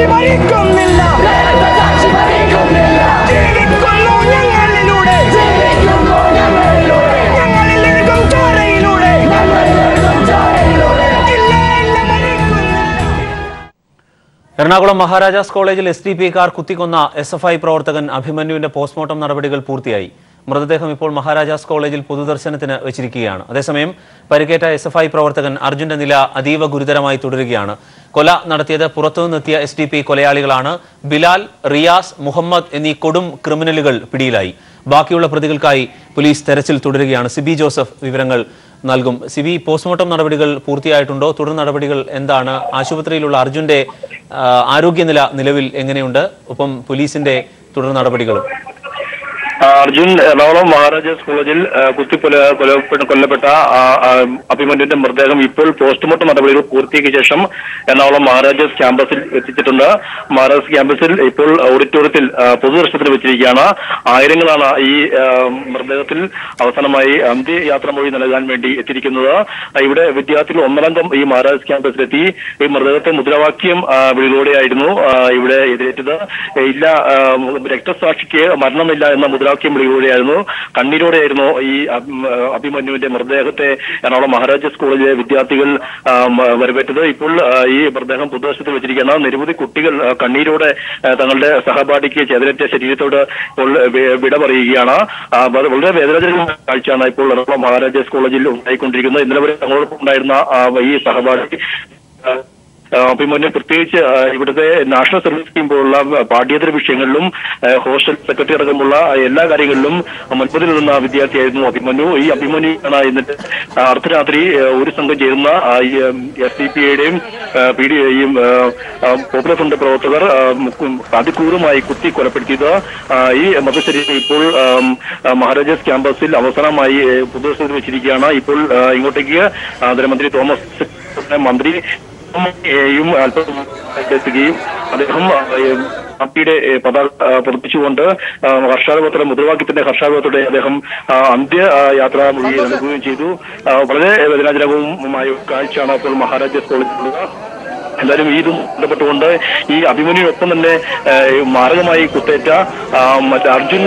Ernakulam Maharaja's College SDPkar Kutikona SFI Protagan Abhimanyu in the postmortem Narabadical Purtiai. Mradeham Paul Maharaja's College Pududarshanatina Vichirikiana. The same Pariketa SFI Protagan Arjun and Nila Adiva Gurudaramai Tudrigiana. Kola Naratia Puratun Natia SDP Kolealigalana Bilal Rias Muhammad in the Kodum Criminaligal Pidilai. Bakula Pradigal Kai Police Terracil Tudrigiana Sibi Joseph Viverangal Nalgum Sibi postmortem Narabadical Purtiai Tundo Turan Narabadical Endana Ashuvatrilul Arjun Day. Arugin Nilevil Engenunda, Upam Police in the Turana particular Arjun, Laura Maharaja's College, Kutipula, Kolapata, Apimandu, Murder, people, postmortem, Kurti Kisham, and Laura Maharaja's campus, Titunda, Maras campus, April, Auditorial, Poser, which is Yana, Iringlana, Murder, Asanamai, Amdi, Yatramori, and Alandi, Titikinura, I would have Vidyatu, Omarandam, Maras campus, Reti, Murder, Mudravakim, Vilode, I know, I would have director Sashke, Madame Kimberly, Candido, Abhimanyu, Mardegate, and all Maharaja's College with the article, Verbeto, Bardam Pudas, Vigana, Neribu Kutikal, Candido, Tanalda, Sahabati, Chadrete, Sedito, Vidavariana, but the Kalchana, Polar, Maharaja's College, I couldn't recognize Sahabati. Abhimanyu Purtich, I would say National Service Team Bola, Party Vishangalum, Hostel Secretary Ramula, Ella Garigalum, Amaduruna Vidya Abhimanyu, Abhimanyu, and I in the Arthratri, Urisanga Jerma, SCPADM, PDM, Popular from the Protover, Padikurum, I Kuti Korapitida, I Mother people, Maharaja's Campus, Avasana, my Pudusan Vichiriana, Ipul, Ingotegia, the Ramandri Thomas Mandri. You are to give a Padachu under Harshavatra Mudra, Kitana Harshavata, the Hum Amdia Yatra, Chidu, Vadajabu, Mayukai Chana, Maharaja's College. Lapatunda, Abhimanyu open and Maramai Kuteta, Arjun,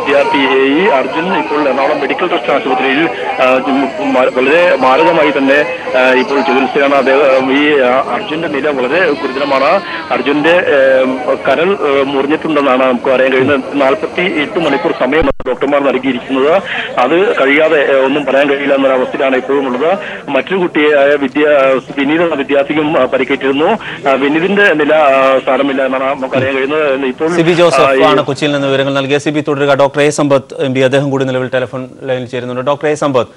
Vidya, Arjun, and all medical transfer with real Maramai and Arjun, Nida Vole, Kudramara, Arjun, Karal, Murnitunana, Nalpati, to Manipur Same, Doctor Margiri Sura, other Karia, Parangila, Ravasita, Purmura, Matu, Vidya, Spinida, Vidya, no, Vinidinda and Saramila Makarino, Sibi Joseph, Kuchil and the Verangal Gesibi to Doctor Asambat and be other good in the level telephone line chair. Doctor Asambat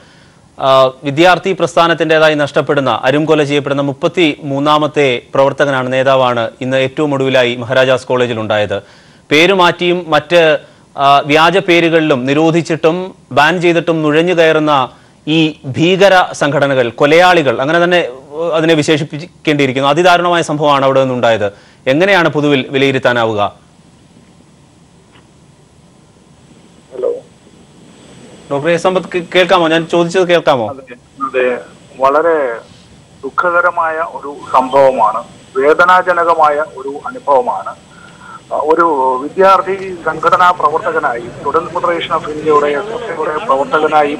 with the Arti Prasanat and Dela in Astapedana, Arim College, Pranamupati, Munamate, Provertagan and Nedavana in the two moduli, Maharaja's College Lundaida. Perumati, Mate Viaja Perigalum, Nirudi Chitum, Banji the Tum Nuranja Gairana, E. Bigara Sankatanagal, Kolealigal, another. That's why we can't do it. That's why we can't do it. Hello.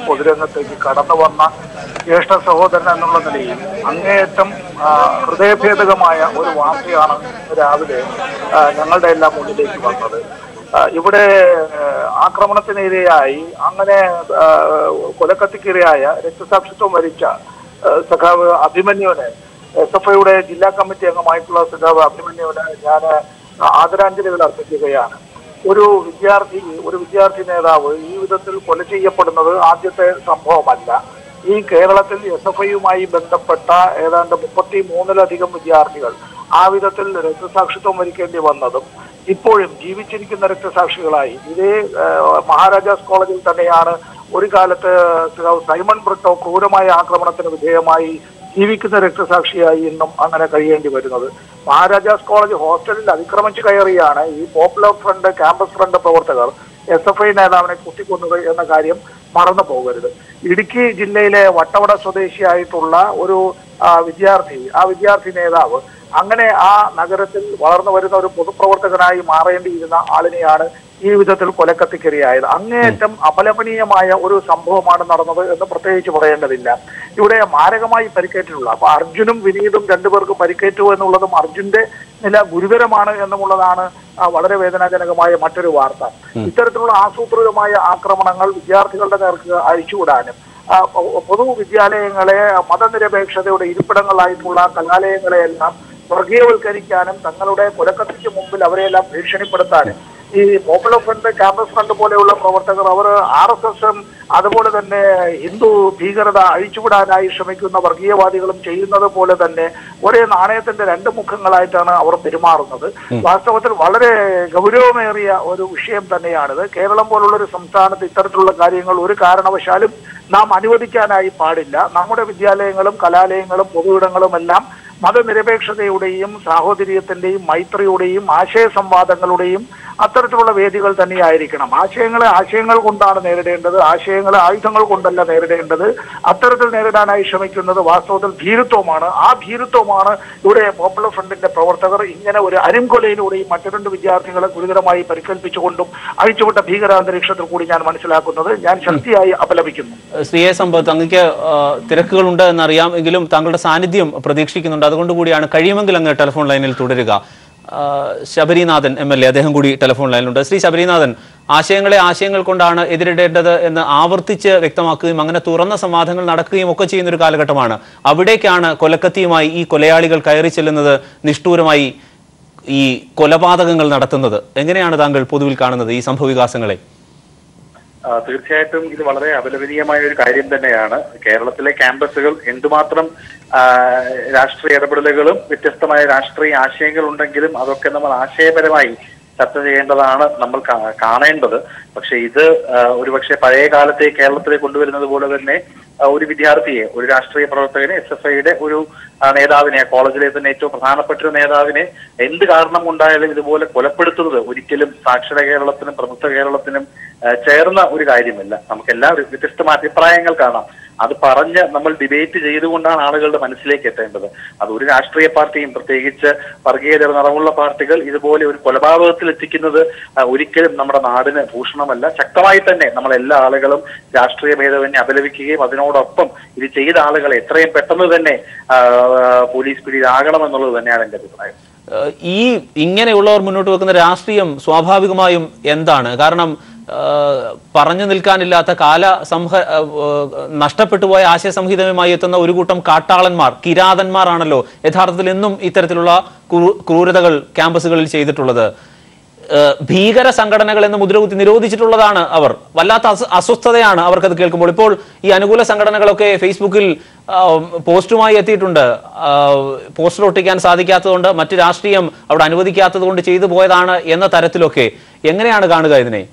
Doctor, Yesta Sahodan and London, Angetum, Rudepe the Gamaya, or Wampiana, Ravide, Nanadella Mundi. You would Akramanathan area, Angane Kolakatikiria, it's a substitute Maricha, Sakava Abhimanyu, Safaura, Dilla Committee, Michael Sadava, Abhimanyu, Yana, Adranjila Sakivayana. Uru Vijarti, Uru Vijarti Nera, you with the quality of another artist from Homanda. In Kerala, SFI, Bendapata, and the Poti Mona Digam with the article. Avidatel, the Rector Sakshato American, the one other. Iporim, Givichik and the Rector Sakshalai, Maharaja's College in Tanayana, Urikalata, Simon Brutto, Kuramaya, Akramanatan with AMI, Givik and the Rector Sakshia in Anakari and another. Maharaja's College hostel in Akramanchikayariana, popular front, campus front of Portugal, SFI and Kutikun and the Garium. Marana Pover. Idiki, Jilele, Watavada Sodeshia, Tula, Uru Vijarti, Avijarti Neva, Angane A Nagaratil Varana or Putuprotakana, Mara and Izana, Aliniana, Evital Kolakatikaria, Angetum, Apalapania Maya, Uru Sambo Madana, the Protege of Randavilla. You day Maragama Pericatula, Arjunum, Vinidum, Gandaburgo Pericatu and Ula Marjunde, Nila Guruvera Mana and the Mulana, whatever Vedanagama Matari Warta. Iteratul Asutru Maya Akramanangal, Yartical I should add. Pudu Vidyalangale, Matandere Beksha, the Ipangalai Pula, Kalale, Forgival Karikanam, Tangalude, Kodakaki Mumbil Avrela, Vishani Patan. The popular front, the campus front, the Poleola, RSSM, other more than Hindu, Tigra, Ichuda, Ishamikuna, Vargiavadilam, Chayna, the Pola than Ware and Anath and the Endamukangalatana, or Pirimar. Last of the Valere, Gavurio Maria, or Ushem Tanayana, Kerala Polo, Samsana, the Tartula Gari, Lurikarana, Shalim, Nam Anivadikana, Padilla, Namada Vidyalangalam, Kalalangalam, Pogurangalam, and Lam, Mother Nirebekshadayudim, Sahodiriatandi, Maitri Udim, Ashe Sambadangaludim. അത്തരത്തിലുള്ള വേദികൾ തന്നെ ആയിരിക്കണം ആശയങ്ങൾ കൊണ്ടാണ് നേരിടേണ്ടത് ആശയങ്ങൾ ആയുധങ്ങൾ കൊണ്ടല്ല നേരിടേണ്ടത് അത്തരത്തിൽ നേരിടാനായി ശ്രമിക്കുന്നത് വാസ്തവത്തിൽ ഭീരുത്വമാണ് ആ ഭീരുത്വമാണ് ഇവിടെ പോപ്പുലർ ഫ്രണ്ടിന്റെ പ്രവർത്തകർ ഇങ്ങനെ ഒരു അരിംകൊലയിലൂടെ മറ്റു രണ്ട് വിദ്യാർത്ഥികളെ ഗുരുതരമായി പരിക്കേൽപ്പിച്ചുകൊണ്ടും അഴിച്ചുവിട്ട ഭീകരാന്തരീക്ഷത്തിൽ കൂടി ഞാൻ മനസ്സിലാക്കുന്നത് ഞാൻ ശക്തിയായി അപലപിക്കുന്നു സിഎ സംഭവം തങ്ങൾക്ക് തിരക്കുകൾ ഉണ്ട് എന്ന് അറിയാം എങ്കിലും തങ്ങളുടെ സാന്നിധ്യം പ്രതീക്ഷിക്കുന്നുണ്ട് അതുകൊണ്ട് കൂടിയാണ് കഴിയുമെങ്കിൽ അങ്ങ് ടെലിഫോൺ ലൈനിൽ തുടരുക Shabarinathan MLA, the Hungudi telephone line. Sri Shabarinathan, Ashangle, Ashangle Kondana, Idrida, and the Avartich, Rectamaki, Mangana Turana, Samathan, Nadaki, Mokachi in the Kalakatamana, Abudekana, Kolakati, my e. Kolealical Kairichel, another Nistura, my e. Kolapatangal Natanother, Engana Dangal Pudulkana, the Sampuga Sangle. Thirchatum is availability of my Kairim the Nayana, Kerala campus, Indumatram. Rashtriya Arapadalum, with Testamai Rashtriya, Ashangal Undangilim, Adokanam, Ashe Beramai, Saturday and the Lana, number Kana and Brother, but she is Urivakshe Paregalate, Kalapre Kundu in the Vodavane, Urividiarti, Urashtriya Protene, SFI, Uru, Nedavine, College as the nature of Hana Patra Nedavine, in the Garna Munda, the Vola Kolapurtu, Uritilim, Saksha Galapin, Professor Galapin, Cherna Urigidimilla, Amkella, with Testamati Triangle Kana. That's Paranja, number debate is either one article of Manislake at the end of the Astray party in particular, Pargate and Ramula particle is a bowl with Polabaro, Tikinother, Urikil, Namara Narden, and Pushamala, Chakamaita, Namala, Allegalum, the Astray made of an Abeliki, was an order of pump. It is either Allegal, train, Petamu than a police period, Agalam and all the Naran. E. Ingen Ulor Munutu and the Astrium, Swabhavigamayum, Yendan, Garnam. Paranjanilkanilata Kala, some Nashtapetua, Asha, some Hidam Mayatana, Urigutum, Katal and Mar, Kira and Maranalo, Etharthalindum, Itertula, Kuradagal, Campus will say the Tulada. Bigara Sankaranagal and the Mudru, Niro Digituladana, our Valata Asustayana, our Kalkumolipol, Yanugula Sankaranagal, Facebook Postumaya, Postrotic and Sadikatunda, Matidastium, or Anuvikatunda, Chi the Boyana, Yena Taratiloke, Yangana Gandagaidne.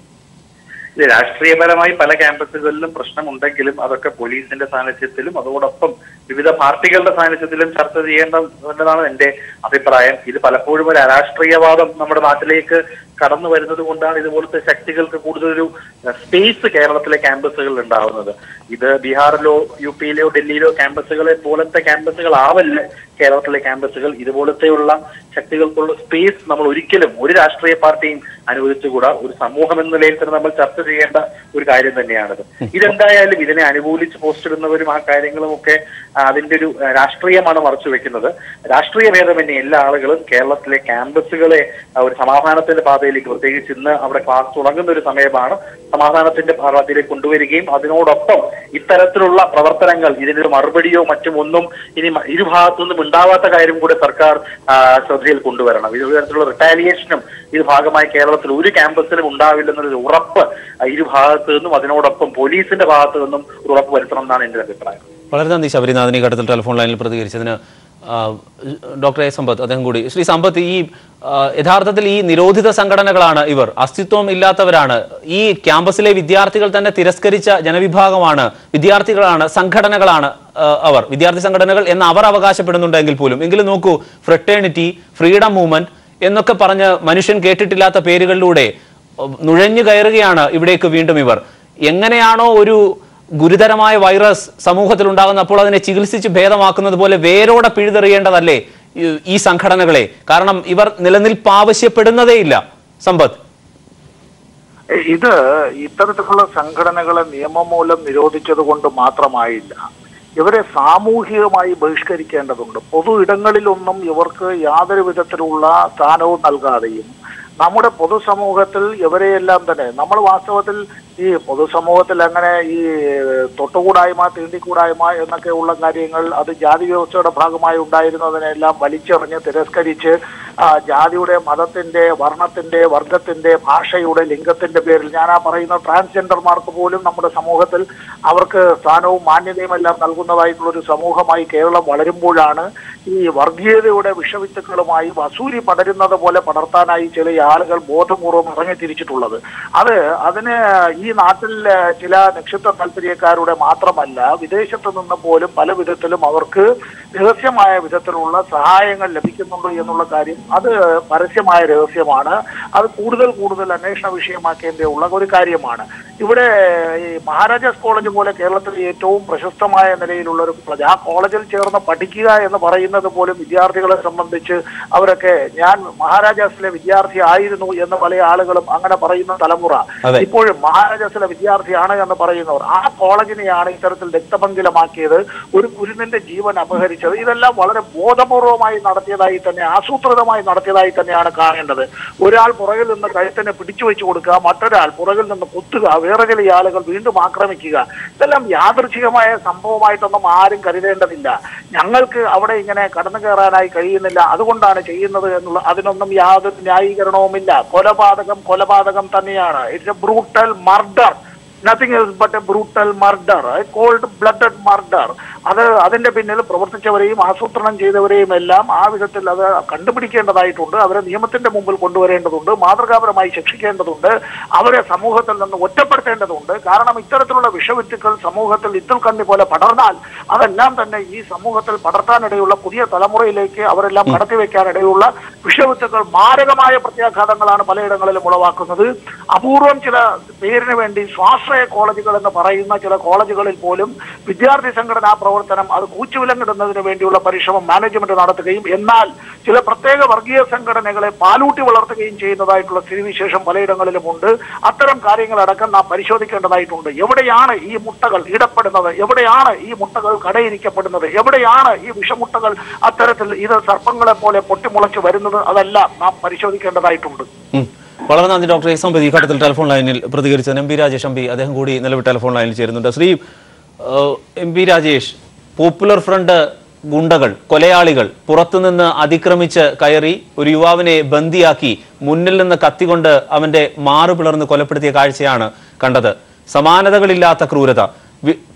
The Ashtriya Pala campus is a little Prashna Kilim, other police in the Science Film, other would with a particle the Science Film, Charter the end of day of the Brian, either Palapur, Ashtriya, number of Atlake, Karana, where the Wunda is the world, the tactical space the Kerala campus and down. Either Bihar low, UP low, Delhi low, campus, Poland, the campus, Kerala campus, either Volta, tactical space, number curriculum, would Ashtriya party and with Samoham and the later number chapter. Guided the Niana. Even dial with an animal is posted in the very mark. I think okay, then to do Rashtriya Manamarchuik another. Rashtriya Vedamilla, Kerala Lake, Campus, our Samahana in the Padelic, they is in the other class to Langan, there is Samebana, Samahana in the Parathe Kundu game, as an old doctor. If Taratula, Pravatangal, either Marbadio, Machimundum, in Iruhat, the Mundavata, I would a Sarkar, Sadil Kunduana. We were through retaliation. If Hagamai Kerala through the campus in Mundavil and the Urapa. I do have to police in the bath and Europe well from none in the reply. Rather than the Sabrina, the telephone line, Dr. Sambat, Adangudi, Sri Sambati, Edhartali, Nirodi, the Sankaranagalana, Iver, Astitum Illatavarana, E. Campusle with the article than a Tiraskaricha, Janavi Bhagavana, with the article Sankaranagalana, our, with the article Sankaranagal, and Avaravakasha Pedundangal Pulum, Ingilanoku, Fraternity, Freedom Movement, Enoka Parana, Manusian Gated Tilata Perigal Lude. Nurenya Gairiana, Ibeka Vintamiver. Yanganeano, Uru Gurudarama virus, Samuka Lundavan, Apollo, and a Chigil Sich Beda Makana, the Bole, where would appear the re end of the lay? ഈ സംഘടനകളെ കാരണം ഇവർ നിലനിൽപ്പാവശ്യപ്പെടുന്നതേയില്ല സമ്പത്ത് ഇത് ഇത്തരത്തിലുള്ള സംഘടനകളെ നിയമമൂലം നിരോധിച്ചത് കൊണ്ട് മാത്രമായില്ല ഇവരെ സാമൂഹികമായി ബഹിഷ്കരിക്കേണ്ടതുണ്ട് പൊതു ഇടങ്ങളിലൊന്നും ഇവർക്ക് യാതൊരു വിധത്തിലുള്ള സ്ഥാനവും നൽകാതെയും നമ്മുടെ പൊതുസമൂഹത്തിൽ ഇവരെയെല്ലാം തന്നെ നമ്മൾ വാസ്തവത്തിൽ ഈ പൊതുസമൂഹത്തിൽ അങ്ങനെ ഈ തൊട്ടുകൂടായ്മ തീണ്ടിക്കൂടായ്മ എന്നൊക്കെയുള്ള കാര്യങ്ങൾ അത് ജാതി വ്യവസ്ഥയുടെ ഭാഗമായി ഉണ്ടായിരുന്നതിനെല്ലാം വലിച്ചെറിഞ്ഞ് തിരസ്കരിച്ച് ജാതിയുടെ മതത്തിന്റെ വർണ്ണത്തിന്റെ വർഗത്തിന്റെ ഭാഷയുടെ ലിംഗത്തിന്റെ പേരിൽ ഞാൻ ആ പറയുന്ന ട്രാൻസ്ജെൻഡർമാർക്ക് പോലും നമ്മുടെ സമൂഹത്തിൽ അവർക്ക് സ്ഥാനവും മാന്യതയും എല്ലാം നൽകുന്നതായിട്ടുള്ള ഒരു സമൂഹമായി കേരളം വളരുമ്പോഴാണ് ഈ വർഗീയതയുടെ വിഷവിത്തുക്കളുമായി വസൂരി പടരുന്നത് പോലെ പടർത്താനായി ചില ആളുകൾ ബോധപൂർവ്വം ഇറങ്ങി തിരിച്ചിട്ടുള്ളത് അത് അതിന് ഈ നാട്ടിൽ ചില നക്ഷത്ര താല്പര്യക്കാരുടെ മാത്രമല്ല വിദേശത്ത് നിന്ന് പോലും പല വിധത്തിലും അവർക്ക് രഹസ്യമായ വിധത്തിലുള്ള സഹായങ്ങൾ ലഭിക്കുന്നുണ്ട് എന്നുള്ള കാര്യം അത് പരസ്യമായ രഹസ്യമാണ് അത് കൂടുതൽ അന്വേഷണ വിഷയമാക്കേണ്ടതുള്ള ഒരു കാര്യമാണ് ഇവിടെ ഈ മഹാരാജാസ് കോളേജ് പോലെ കേരളത്തിലെ ഏറ്റവും പ്രശസ്തമായ നിലയിലുള്ള ഒരു കോളേജ് ആ കോളേജിൽ ചേർന്ന് പഠിക്കുക എന്ന് പറയുന്നത് പോലും വിദ്യാർത്ഥികളെ സംബന്ധിച്ച് അവരൊക്കെ ഞാൻ മഹാരാജാസിലെ വിദ്യാർത്ഥി ആയിരുന്നു എന്ന് പല ആളുകളും അങ്ങനെ പറയുന്ന തലമുറ ഇപ്പോഴും മഹാരാജാസിലെ വിദ്യാർത്ഥിയാണ് എന്ന് പറയുന്നവർ ആ കോളേജിനെയാണ് ഇത്തരത്തിൽ രക്തപങ്കിലമാക്കിയത് ഒരു കുരുന്നിന്റെ ജീവൻ അപഹരിച്ചത് ഇതെല്ലാം വളരെ ബോധപൂർവമായി നടത്തിയതായി തന്നെ ആസൂത്രിതമായി നടത്തിയതായി തന്നെയാണ് കാണേണ്ടത് ഒരാൾ പുറകിൽ നിന്ന് കഴുത്തിനെ പിടിച്ചു വെച്ചു കൊടുക്കുക മറ്റൊരാൾ പുറകിൽ നിന്ന് കുത്തുക വേറെ ചില ആളുകൾ വീണ്ടും ആക്രമിക്കുക ഇതെല്ലാം യാദൃച്ഛികമായ സംഭവമായിട്ടൊന്നും ആരും കരുതേണ്ടതില്ല ഞങ്ങൾക്ക് അവിടെ ഇങ്ങനെ കടന്നു കയറാനായി കഴിയുന്നില്ല അതുകൊണ്ടാണ് ചെയ്യുന്നത് എന്നുള്ള അതിനൊന്നും യാതൊരു ന്യായീകരണവുമില്ല കൊലപാതകം തന്നെയാണ് it's a brutal murder nothing else but a brutal murder a cold blooded murder അത് അതിന്റെ പിന്നിൽ പ്രവർത്തിച്ചവരെയും ആസൂത്രണം ചെയ്തവരെയും എല്ലാം ആ വിധത്തിൽ അത് കണ്ടുപിടിക്കേണ്ടതായിട്ടുണ്ട് അവരെ നിയമത്തിന്റെ മുമ്പിൽ കൊണ്ടുവരേണ്ടതുണ്ട് മാതൃകാപരമായി ശിക്ഷിക്കേണ്ടതുണ്ട് അവരെ സമൂഹത്തിൽ നിന്ന് ഒറ്റപ്പെടുത്തേണ്ടതുണ്ട് കാരണം ഇത്തരത്തിലുള്ള വിഷവിത്തുക്കൾ സമൂഹത്തിൽ ഇത്തൽ കണ്ണി പോലെ പടർന്നാൽ അതെല്ലാം തന്നെ ഈ സമൂഹത്തിൽ പടർത്താനിടയുള്ള പുതിയ തലമുറയിലേക്ക് അവരെല്ലാം കടത്തിവെക്കാനിടയുള്ള വിഷവിത്തുക്കൾ മാരകമായ പ്രത്യാഘാതങ്ങളാണ് പലയിടങ്ങളിലും ഉളവാക്കുന്നത് അപൂർവം ചില പേരിന് വേണ്ടി സ്വാശ്രയ കോളേജുകൾ എന്ന് പറയുന്ന ചില കോളേജുകളിൽ പോലും വിദ്യാർത്ഥി സംഘടനാ പ്രവർത്തനം അത് കൂച്ചുവിലങ്ങിടുന്നതിന് വേണ്ടിയുള്ള പരിശ്രമം മാനേജ്മെന്റ് നടത്തുകയും എന്നാൽ ചില പ്രത്യേക വർഗീയ സംഘടനകളെ പാലൂട്ടി വളർത്തുകയും ചെയ്യുന്നതായിട്ടുള്ള സ്ഥിതിവിശേഷം പലയിടങ്ങളിലുമുണ്ട് അത്തരം കാര്യങ്ങളടക്കം നാം പരിശോധിക്കേണ്ടതായിട്ടുണ്ട് എവിടെയാണ് ഈ മുട്ടകൾ ഇടപെടുന്നത് എവിടെയാണ് ഈ മുട്ടകൾ കടയിരിക്കപ്പെടുന്നത് എവിടെയാണ് ഈ വിഷമുട്ടകൾ അത്തരത്തിൽ ഇത് സർപ്പങ്ങളെ പോലെ പൊട്ടിമുളച്ചു വരുന്നത് അതെല്ലാം നാം പരിശോധിക്കേണ്ടതായിട്ടുണ്ട് വളരെ നന്ദി ഡോക്ടർ എസ് സമ്പതി ഈ ഘട്ടത്തിൽ ടെലിഫോൺ ലൈനിൽ പ്രതികരിച്ച M P Rajesh M P അദ്ദേഹം കൂടി നിലവിൽ ടെലിഫോൺ ലൈനിൽ ചേരുന്നുണ്ട് Shri M P Rajesh popular front ഗുണ്ടകൾ കൊലയാളികൾ പുറത്തുനിന്ന് അതിക്രമിച്ച് കയറി ഒരു യുവാവിനെ ബന്ദിയാക്കി മുന്നിൽ നിന്ന് കത്തിക്കൊണ്ട് അവന്റെ മാറു പിളർന്ന് കൊലപ്പെടുത്തിയ കാഴ്ചയാണ് കണ്ടത് സമാനതകളില്ലാത്ത ക്രൂരത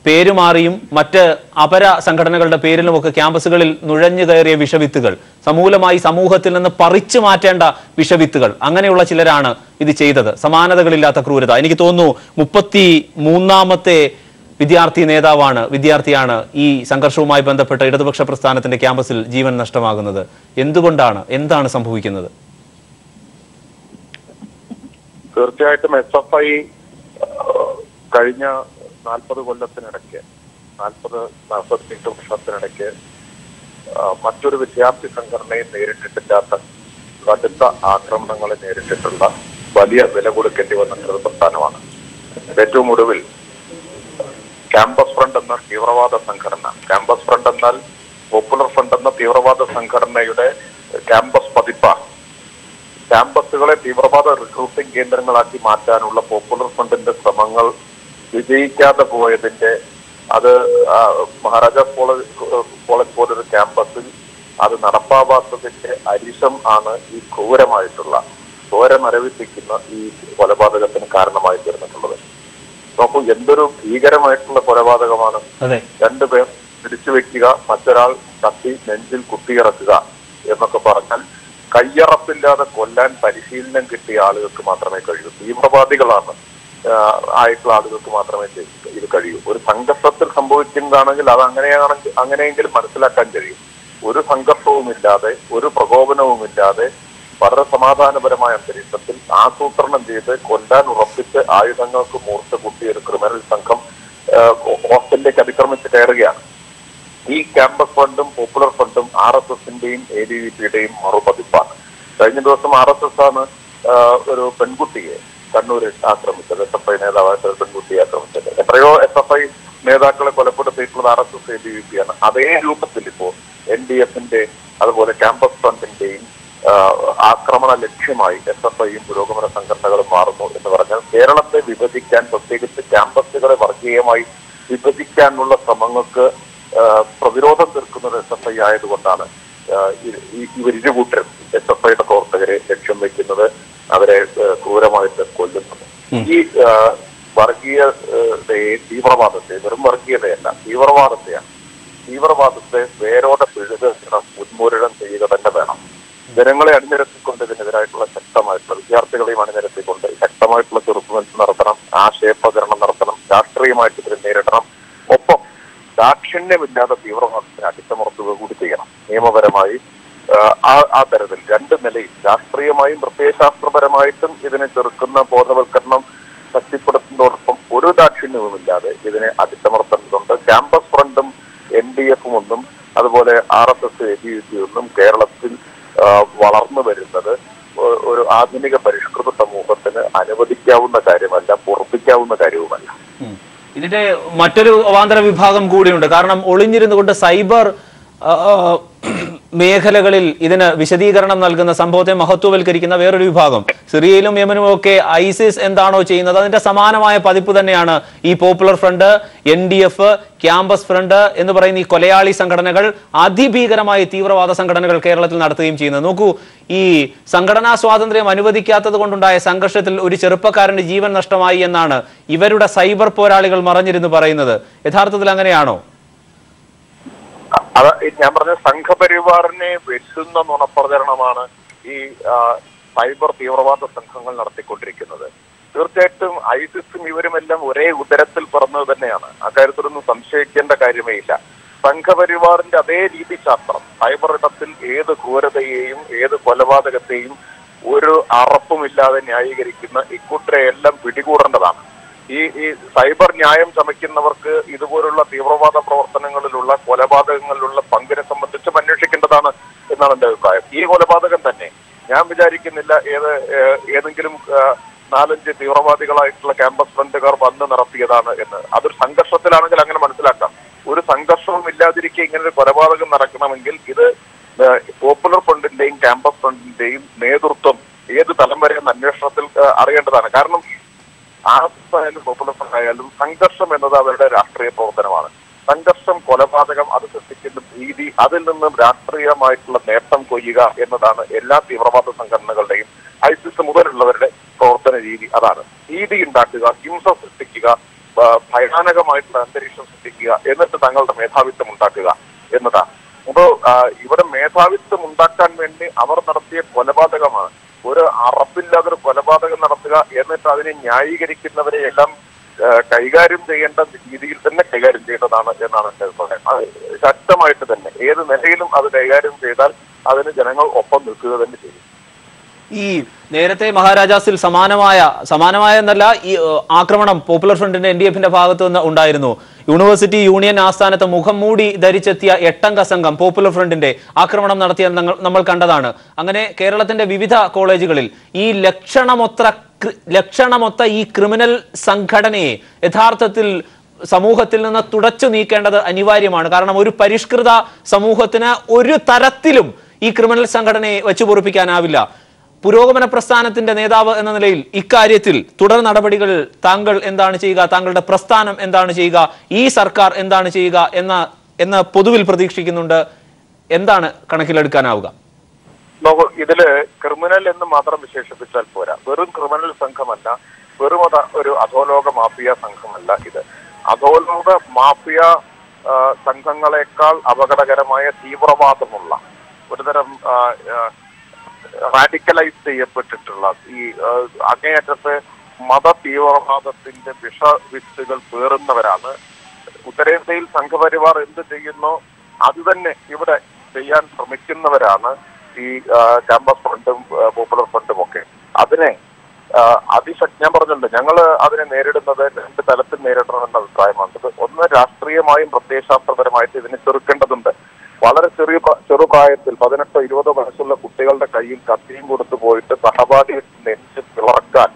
പേരുമാറിയും മറ്റ് അപര സംഘടനകളുടെ പേരിലുമൊക്കെ ക്യാമ്പസുകളിൽ നുഴഞ്ഞു കയറിയ വിഷവിത്തുകൾ സമൂലമായി സമൂഹത്തിൽ നിന്ന് പറിച്ചു മാറ്റേണ്ട വിഷവിത്തുകൾ അങ്ങനെയുള്ള ചിലരാണ് ഇത് ചെയ്തത് സമാനതകളില്ലാത്ത ക്രൂരത എനിക്ക് തോന്നുന്നു 33ാമത്തെ വിദ്യാർത്ഥിയാണ് ഈ സംഘർഷവുമായി ബന്ധപ്പെട്ട ഇടതുപക്ഷ പ്രസ്ഥാനത്തിന്റെ ക്യാമ്പസിൽ ജീവൻ നഷ്ടമാകുന്നത് എന്തുകൊണ്ടാണ് എന്താണ് സംഭവിക്കുന്നത് തീർച്ചയായിട്ടും SFI കഴിഞ്ഞ 40 കൊല്ലത്തിനിടയ്ക്ക് 48 വർഷത്തിനിടയ്ക്ക് മറ്റൊരു വിദ്യാർത്ഥി സംഘടനയും നേരിട്ടിട്ടില്ലാത്ത കടുത്ത ആക്രമണങ്ങളെ നേരിട്ടിട്ടുള്ള വലിയ വില കൊടുക്കേണ്ടി വന്ന ഒരു പ്രസ്ഥാനമാണ് ഏറ്റവും ഒടുവിൽ ക്യാമ്പസ് ഫ്രണ്ട് എന്ന തീവ്രവാദ സംഘടന ക്യാമ്പസ് ഫ്രണ്ട് എന്നാൽ പോപ്പുലർ ഫ്രണ്ട് എന്ന തീവ്രവാദ സംഘടനയുടെ ക്യാമ്പസ് പതിപ്പാണ് ക്യാമ്പസുകളെ തീവ്രവാദ റിക്രൂട്ടിംഗ് കേന്ദ്രങ്ങളാക്കി മാറ്റാനുള്ള പോപ്പുലർ ഫ്രണ്ടിന്റെ ശ്രമങ്ങൾ വിജയിക്കാതെ പോയതിന്റെ അത് മഹാരാജാസ് കോളേജ് പോലൊരു ക്യാമ്പസിൽ അത് നടപ്പാവാത്തതിന്റെ അരിശം ആണ് ഈ ക്രൂരമായിട്ടുള്ള ഘോരമരവിപ്പിക്കുന്ന ഈ കൊലപാതകത്തിന് കാരണമായി തീർന്നിട്ടുള്ളത് നോക്കൂ എന്തൊരു ഭീകരമായിട്ടുള്ള കൊലപാതകമാണ് രണ്ടുപേർ പിടിച്ചു വെക്കുക മറ്റൊരാൾ കത്തി നെഞ്ചിൽ കുത്തിയിറക്കുക എന്നൊക്കെ പറഞ്ഞാൽ കയ്യറപ്പില്ലാതെ കൊല്ലാൻ പരിശീലനം കിട്ടിയ ആളുകൾക്ക് മാത്രമേ കഴിയൂ തീവ്രവാദികളാണ് ആയിട്ടുള്ള ആളുകൾക്ക് മാത്രമേ ഇത് കഴിയൂ ഒരു സംഘർഷത്തിൽ സംഭവിക്കുന്നതാണെങ്കിൽ അത് അങ്ങനെയെങ്കിലും മനസ്സിലാക്കാൻ കഴിയും ഒരു സംഘർഷവുമില്ലാതെ ഒരു പ്രകോപനവുമില്ലാതെ വളരെ സമാധാനപരമായ അന്തരീക്ഷത്തിൽ ആസൂത്രണം ചെയ്ത് കൊല്ലാൻ ഉറപ്പിച്ച് ആയുധങ്ങൾക്ക് മൂർച്ച കൂട്ടിയ ഒരു ക്രിമിനൽ സംഘം ഹോസ്റ്റലിലേക്ക് അതിക്രമിച്ച് കയറുകയാണ് ഈ ക്യാമ്പസ് ഫണ്ടും പോപ്പുലർ ഫണ്ടും RSS in Dame, ADVP Dame, Moropadipan. Rajan was some RSS on Penguti, Kanur Akram, the SFI Neda, Penguti Akram. A trio SFI Neda Kalapota people are to say ADVP and Abe Lupa Filippo, NDF in Day, other campus front in Dame, Akramana Lechimai, SFI in Purogama Sankasagar Marmo, in the Rajan, Kerala, the Vipati campus, the campus, the KMI, Vipati Kanula Samanga. Proviroda circular SFI to Vandana. You will do SFI to court, election making another Kurama is called. He Bargia the Ivarava, the Bargia, Ivarava, where all the prisoners would more than the Yavana. The Rengal administrative content in the right plus Hectamite, the article in the second, Hectamite plus Rukumans Naratan, Ashe for the Naratan, Dartry might be the action with the fever of some of the good thing. Name of Ramai are better than Gentleman. That's free of my interface after Baramitum, even a Turkana, Portable Kernum, Sassiput North from Uru Dakshin with Gade, even at the summer of the campus front them, MDF from them, otherwise RSS, Kerala, Walarma, very other, or Armenic Parish Kurta, I never did down the Karimanda, Portica on the Kariman. This is a material of the Vipagam good in the Karnam, Olingir in the Cyber Mekhalagal, either Vishadi Karanam Nalgan, Sampote, Mahatu Velkarikina, where Vipagam. Surreal Memanoke, ISIS and Dano China, the Samana, Padipudaniana, E. Popular Fronda, NDF, Campus Fronda, in the Barani, Koleali Sankaranegal, Adi Bigarama, Tivra, the Sankaranegal, Kerala, Narthim China, Nuku, E. Sankarana Swadandre, Manuvadi Kata, the Gondai, Sankarshatil, Urichurpakar and Jeevan Nastamai and Nana, even with a cyber poor article Maranjir in the Baranada, it hard to the Langariano. It never Sanka Perivarne, Vishunam on a Padanamana, E. Cyber Tivra, the Sankangal Narthikotric another. Third, I used to be very well, Ray Udaratil Parno the Nana, a Kairun, some shake and the Kairimeja. Sanka Perivar and the way the Chapter, Cyber Ratil, A the Kura the aim, A the Palava the same, Uru Arapumilla, the Nyagarikina, Ikutra, Elam, Pitikur and the Lam. Cyber Nyam Samakin work, either Urula, Tivava, the Protanangula, Kolaba, the Lula, Pangana, some of the Chimanishikan, the Nanda Kai. He was about the company. Yamidarikilla, Evangelim, Nalanj, Tivava, campus, Pantagar, Banda, Rapiana, other Sanka Sotalangan Mansalata. Uru Sanka Sol Miladi King and the Koraba, the Narakanangil, either the popular funded name, campus funded name, Nedurtum, either Talamari and National Ariana Karnam. As the popular Sankarsam and the Rastria Portanavana. Sankarsam, Kolapasakam, other sophisticated, the other than the Rastria, Michael, Neptam, Koyiga, Enadana, Ella, Tivravata Sankanagal name. I see some other level for the ED Adana. ED in Batiga, Kings of Sikiga, Payanaka, my translation Sikiga, Enna the Tangal, the Metha with the Muntakiga, Enada. Even a Metha with the Muntakan Vendi, Amartha, Kolapasakama. Arapilla, Kolabata, and Arapilla, Yemen, Yai, Kidnap, Kaigarim, the end of the deal, and the Kaigarim data. That's the might of the neck. Either Metalum, other Kaigarim data, other than general open the two than the city. E. Nerate Maharaja Sil Samanamaya, Samanamaya and the La Akraman, popular front in India, Pinapatun, Undairno, University Union Asana, Mukhamudi, Darichatia, Yetanga Sangam, popular front in day, Akraman Narthi and Namal Kandadana, Angane, Kerala and Vivita College. E. Lectionamota, E. criminal Sankadane, Etharthatil. Samuhatilana Tudachuni and other Anivarimana, Karanamuru Parishkurda, Samuhatina, Uru Taratilum, E. criminal Sankadane, Vachurupicana Villa. Purogana Prasana in the Nedava and Lail, Ikaritil, Tudor Nadabadical, Tangle and Danachiga, Tangle the Prastanam and Danachiga, E. Sarkar and Danachiga, and the Puduvil Prediction under Endana Kanakil Kanauga. No, either criminal and the Matra Misha Pistol Pura, Burun criminal Sankamana, Burumata Uru Azologa Mafia Sankamala either. Azologa Mafia Sankangalekal, Abagadagamaya, Tivravatamulla. What are radicalized the particular. Again, at the mother fever of the thing, the Bishop with Sigal Pur and the Verana, Uttare Sail, Sankavariva, and the Jayano, other than even a Jayan from Mikin Navarana, the campus fundum, popular fundum. Okay. Adene Adishak number than the Jangala, other than aided another, and the Palestinian narrator and the time on the Rastria Mai Pratesh after the Mighty, and it's a reckoned. Father Surukai, the Father of the Basula Kutel, the Kayin, Kathleen, would have to go into Sahabadi, Nishaka,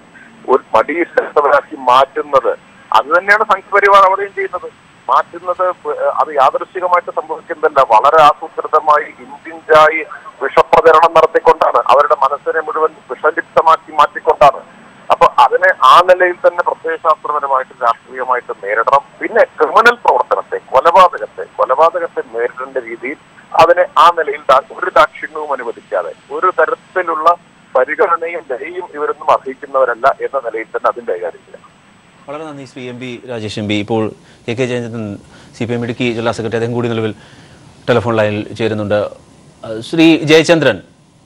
would Madi Sassavaki Martin Mother. And then never thanks very well in the Martin Mother, the other Sigamata Sambukin, the Valara Sutamai, Indinjai, Bishop of the Ramarte Contana, our Manasar and Specialist Samaki Mati Contana. Upon the Lane and the profession of the Mites after we might have made a criminal program. Whatever they say, American disease, other Amelin, that would action woman with each other. Would that Pelula, particular name, the aim, even the Mahikin or another late than nothing there. What are these PMB, Rajesh B. Paul, KKJ and CPMDK, Jala Secretary and Goodwill telephone line, Cheranunda Sri Jayachandran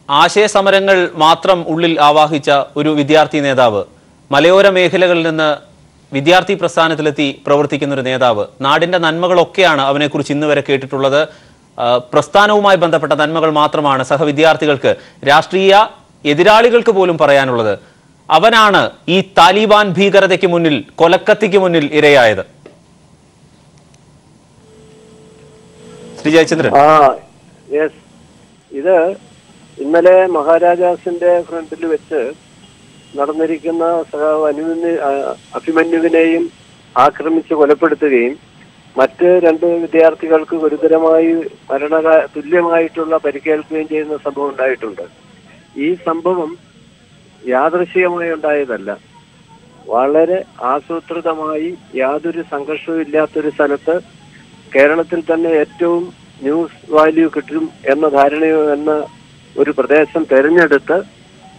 Ashe Samarangal Matram Ulil Avahicha, Uru Vidyarthi Nedava, Malayora Mehelagal. Vidyarthi Prasanathalati, Provertikin Renadava, Nadin and Nanmagal Okeana, Avene Kurchino were catered to other Prastano, my Bandapata, Nanmagal Matramana, Saha Vidyarthilka, Rastria, Ediralical Kabulum Parayanula, Avanana, E. Taliban Bhikaratekimunil, Kolakatikimunil, Ireaida Sri Jayachandran. Ah, yes, either in Malay Maharaja's in the front of the North American Apimanuvinayim, Akramicha Volapurim, Matter and the article Kurudaramai, Marana Tuliamaitula, Perical Pinjay, and the Sambon Dietunda. E. Sambum Yadrashiamai and Diavella Valere Asutra Damai, Yaduri Sankashu, Ilaturi Sanata, Keranatiltane, Etum, News Value Kutum, Emma Harani, and Uri Pradesh and Terena Data,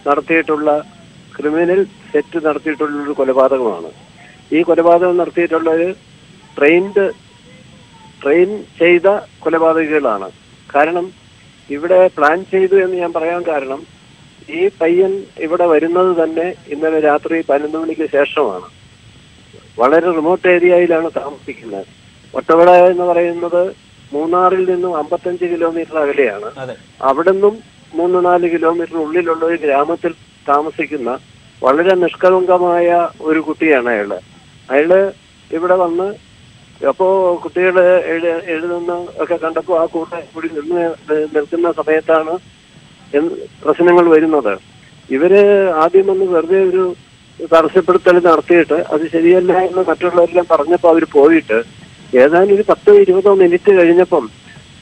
Narthetula. Criminal set to Narthitol Kolabadamana. E. Kolabada Narthitol train Cheda Kolabada Gelana. Karanam, if it a plan Chedu in the Empire Karanam, E. Payan, if it a Varinal Sunday in the Vedatri Panamiki Sashavana. One at a remote area, Ilana Pickiness. Whatever I know, another Munaril in the Ampatan kilometer Aviliana. Abadanum, Munanali kilometer, Lulu Gramatil. Thomasina, Valera Neskarunga Maya, Urukuti and Ella. Ella, Ibravana, Yapo Kutila, Edana, Akantako, the Melkana Sapetana, and Rasinangal very another. Even Adiman were separate theatre, as a serial line of Patrolarian Parnapa poet, Yazan is up to it was on military in a pump.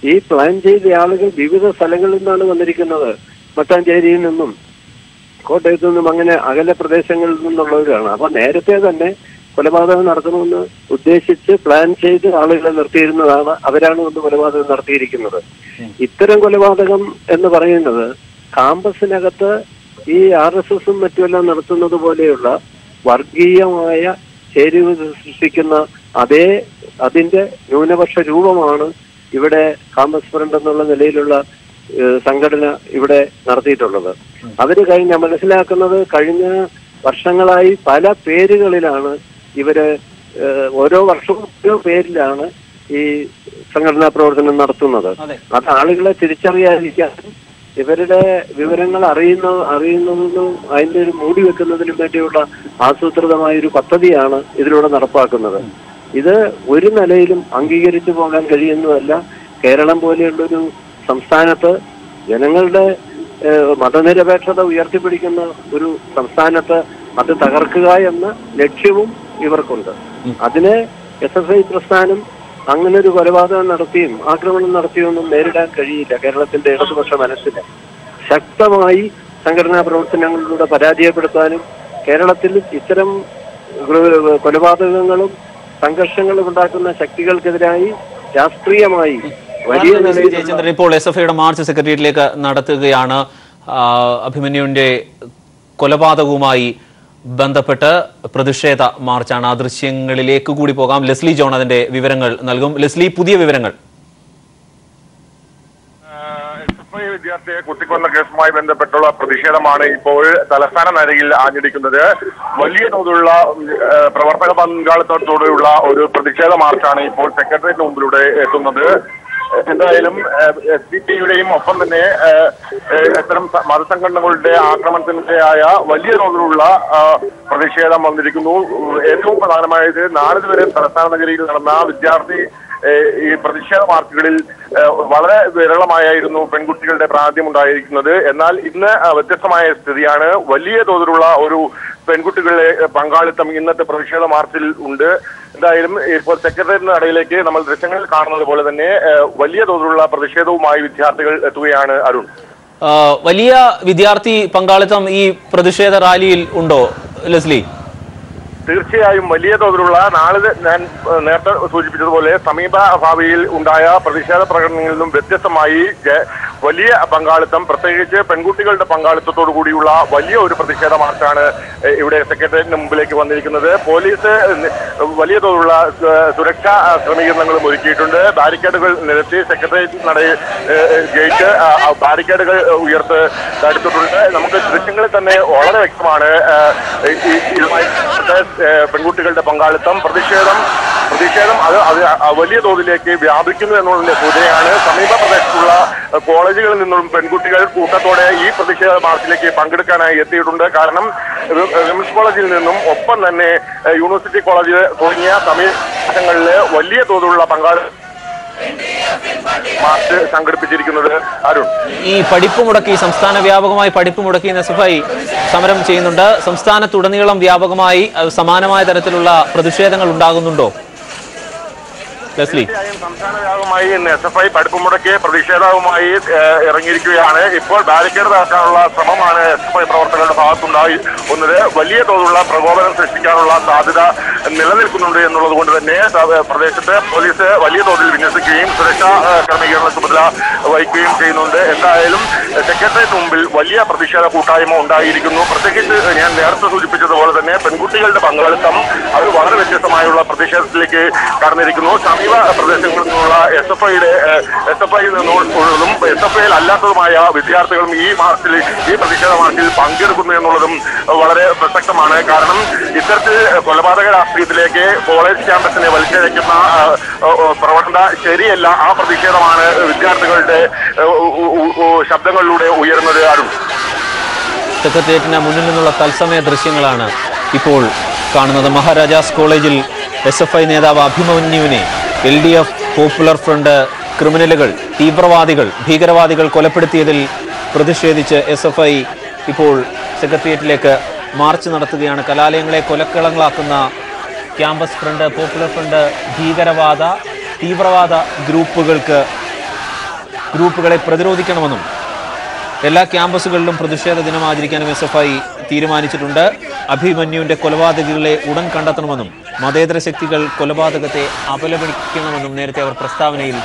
He planned the alleged vivid of Salangal American other, Matanjari in them. Cottages on the Mangana, Agala Pradesh and Logana. Upon Erita than a Kolabada and Arthur, Udeshit, Plan Chase, Alexander Tirana, Averano, the Kolabada and Arthurican. Iteran Kolabadam and the Varana, Campus in Agata, E. Arasum Matula and Arthur of the Voleva, Vargia Maya, Cheri with Sikana, Ade, Adinde, University Rumana, you would a Campus for the Lelula. Sangadana, Ivade, Narthi Dolova. Other kind of Malasilakana, Karina, Varsangalai, Pala, Perilana, Ivade, Vodo Varsu, Perilana, Sangana Proton and Nartuna. At Aligla, Chiricharia, Ivade, Viverangal, Arino, I did Moody Vekanada, Asutra, Mayu Patadiana, Idrona Narpakanada. Either within Alayum, Angiritum and Kalian, Kerala Bolio. Samsanata, Yanangalda, Matanera Batra, the Yartipikan, Guru, Samsanata, Matatakarkayana, Lechivum, Iverkunda. Adine, SFI Prasanum, Angana to Varevada and Narthim, Akraman Narthun, Merida, Kari, the Kerala Sindh, Manasita. Shakta Mai, Sangarana Prosanangal, the Padadia Prasanum, Kerala Til, Iteram, Kodavada Nangalum, Sankarshangal Vandakana, Shaktical Kedrai, Jastriamai. The report SFI March Secretary Lake Nadatagayana, Apimanunde, Kolabata Gumai, Bandapeta, Pradesheta, Marchana, Drishing, Lake Kugudipogam, Leslie Jonathan Day, Viverangal, Nalgum, Leslie Pudia Viverangal. Kutikona Gasmai when the Petrola Pradesheta Mani Pol, Talafana Naril, Anjikunda, Malia Nodula, Pravapangal Todula, or Pradesheta Marchani, Port Secretary Nundude, Tunade. In the Elm, CPUM often the Marasanganavulde, Akraman and Saya, Valia Rula, Pradesheta Mandikunu, Etu Panama, Nara, Sarasana, Vidyarthi, Pradisha Markil, Vala Veramaya, Pengutil de Pradim Diagnoda, and I'll Idna, Vetesamaya Stadiana, Valia Dodrula, or Pengutil Bangal Tamina, the Pradisha Martil Unde, for Secretary Nareleke, Namal Resenal Carnal Bolane, Valia Dodrula, Pradisha, my with Yartigal Tuiana Arun. Valia Vidyarthi Pangalatam E. Pradisha Rali Undo, Leslie. Malia Dodrula, and Nata Sujipole, Samiba, Havil, Undaya, Pradisha, Praganilum, Vetesamai, Valia, Pangalatam, Protege, Pengutical, the Pangalato, Gudula, Valio, Pradisha Martana, Uday Secretary, Numbeleki, one the police, Valia Dodrula, Surecha, Samigan Murikitunda, Barricade, Secretary, Gator, Barricade, we are the single and all exponent. Pengutikal the Pangalatam, Pradisharam, other Avalia Dodileke, Abikin and only Pudayana, Samiba Pradeshula, College and Pengutikal, Kutatode, E. Pradisha, Martileke, Pankakana, Yeti Runda Karnam, Women's College in Open and a University College, Konya, Tamil, Valia Dodula Pangal, Master Sankarpitikin, Arun. E. Padipumaki, Samstana Vyabamai, Padipumaki in the Safai. Samaram Chenunda, Samstana Tudanilam, the Abagamai, Samanamai, the Ratula, Pradusha and Lundagundo. Leslie, Samstana in SFI, Padumurake, Pradisha, Mai, Rangikiana, if for Barricada, Samamana, SFI, Proton, Hasunda, Unre, Valia, Dodula, Provolan, Sishikarula, Sadida, and Nelakunde, and all the Nes, Pradesha, Police, Valia, Dodil, Venus, Game, Suresha, Kamigana Subla, Vikim, Chenunda, and Ilum. Secretary Tumbil, Valia, Pradisha, Kutai, Monda, Irikuno, Protected, and the Arthur Pictures of the Nap and good deal the Bangalasam, I will water with Samayula, Pradisha, Leke, Karnarikuno, Samiva, Pradeshula, SFI in the North Purum, SFI, Alato Maya, with the Arthur E. Marceli, E. Pradisha Marcel, Pankir Gumanolum, Vare, Protectamana, Karnam, Iserti, Kolabara, Pridleke, Forest Campus and Evalkana, Pravanda, Sherry, La, Pradisha, with the Article Day, Secretary Namunilla Talsame Drishinglana, Ipol, Kana, the Maharaja's College, SFI Nedava, Abhimanyu, LDF, Popular Front, Criminal Legal, Tibravadical, Bigravadical, Collaborative, Pradeshadich, SFI, Ipol, Secretary Lake, March Narthiana, Kalaling Lake, Kolakalang Lakana, Campus Front, Popular Front, Bigravada, Tibravada, Group Pradrodikanum. എല്ലാ ക്യാമ്പസുകളിലും പ്രതിഷേധ ദിനം ആചരിക്കാൻ SFI തീരുമാനിച്ചിട്ടുണ്ട് അഭിമന്യുവിന്റെ കൊലപാതകങ്ങളെ ഉടൻ കണ്ടെത്തണമെന്നും മതേതര ശക്തികൾ കൊലപാതകത്തെ അപലപിക്കണമെന്നും നേരത്തെ അവർ പ്രസ്താവനയിൽ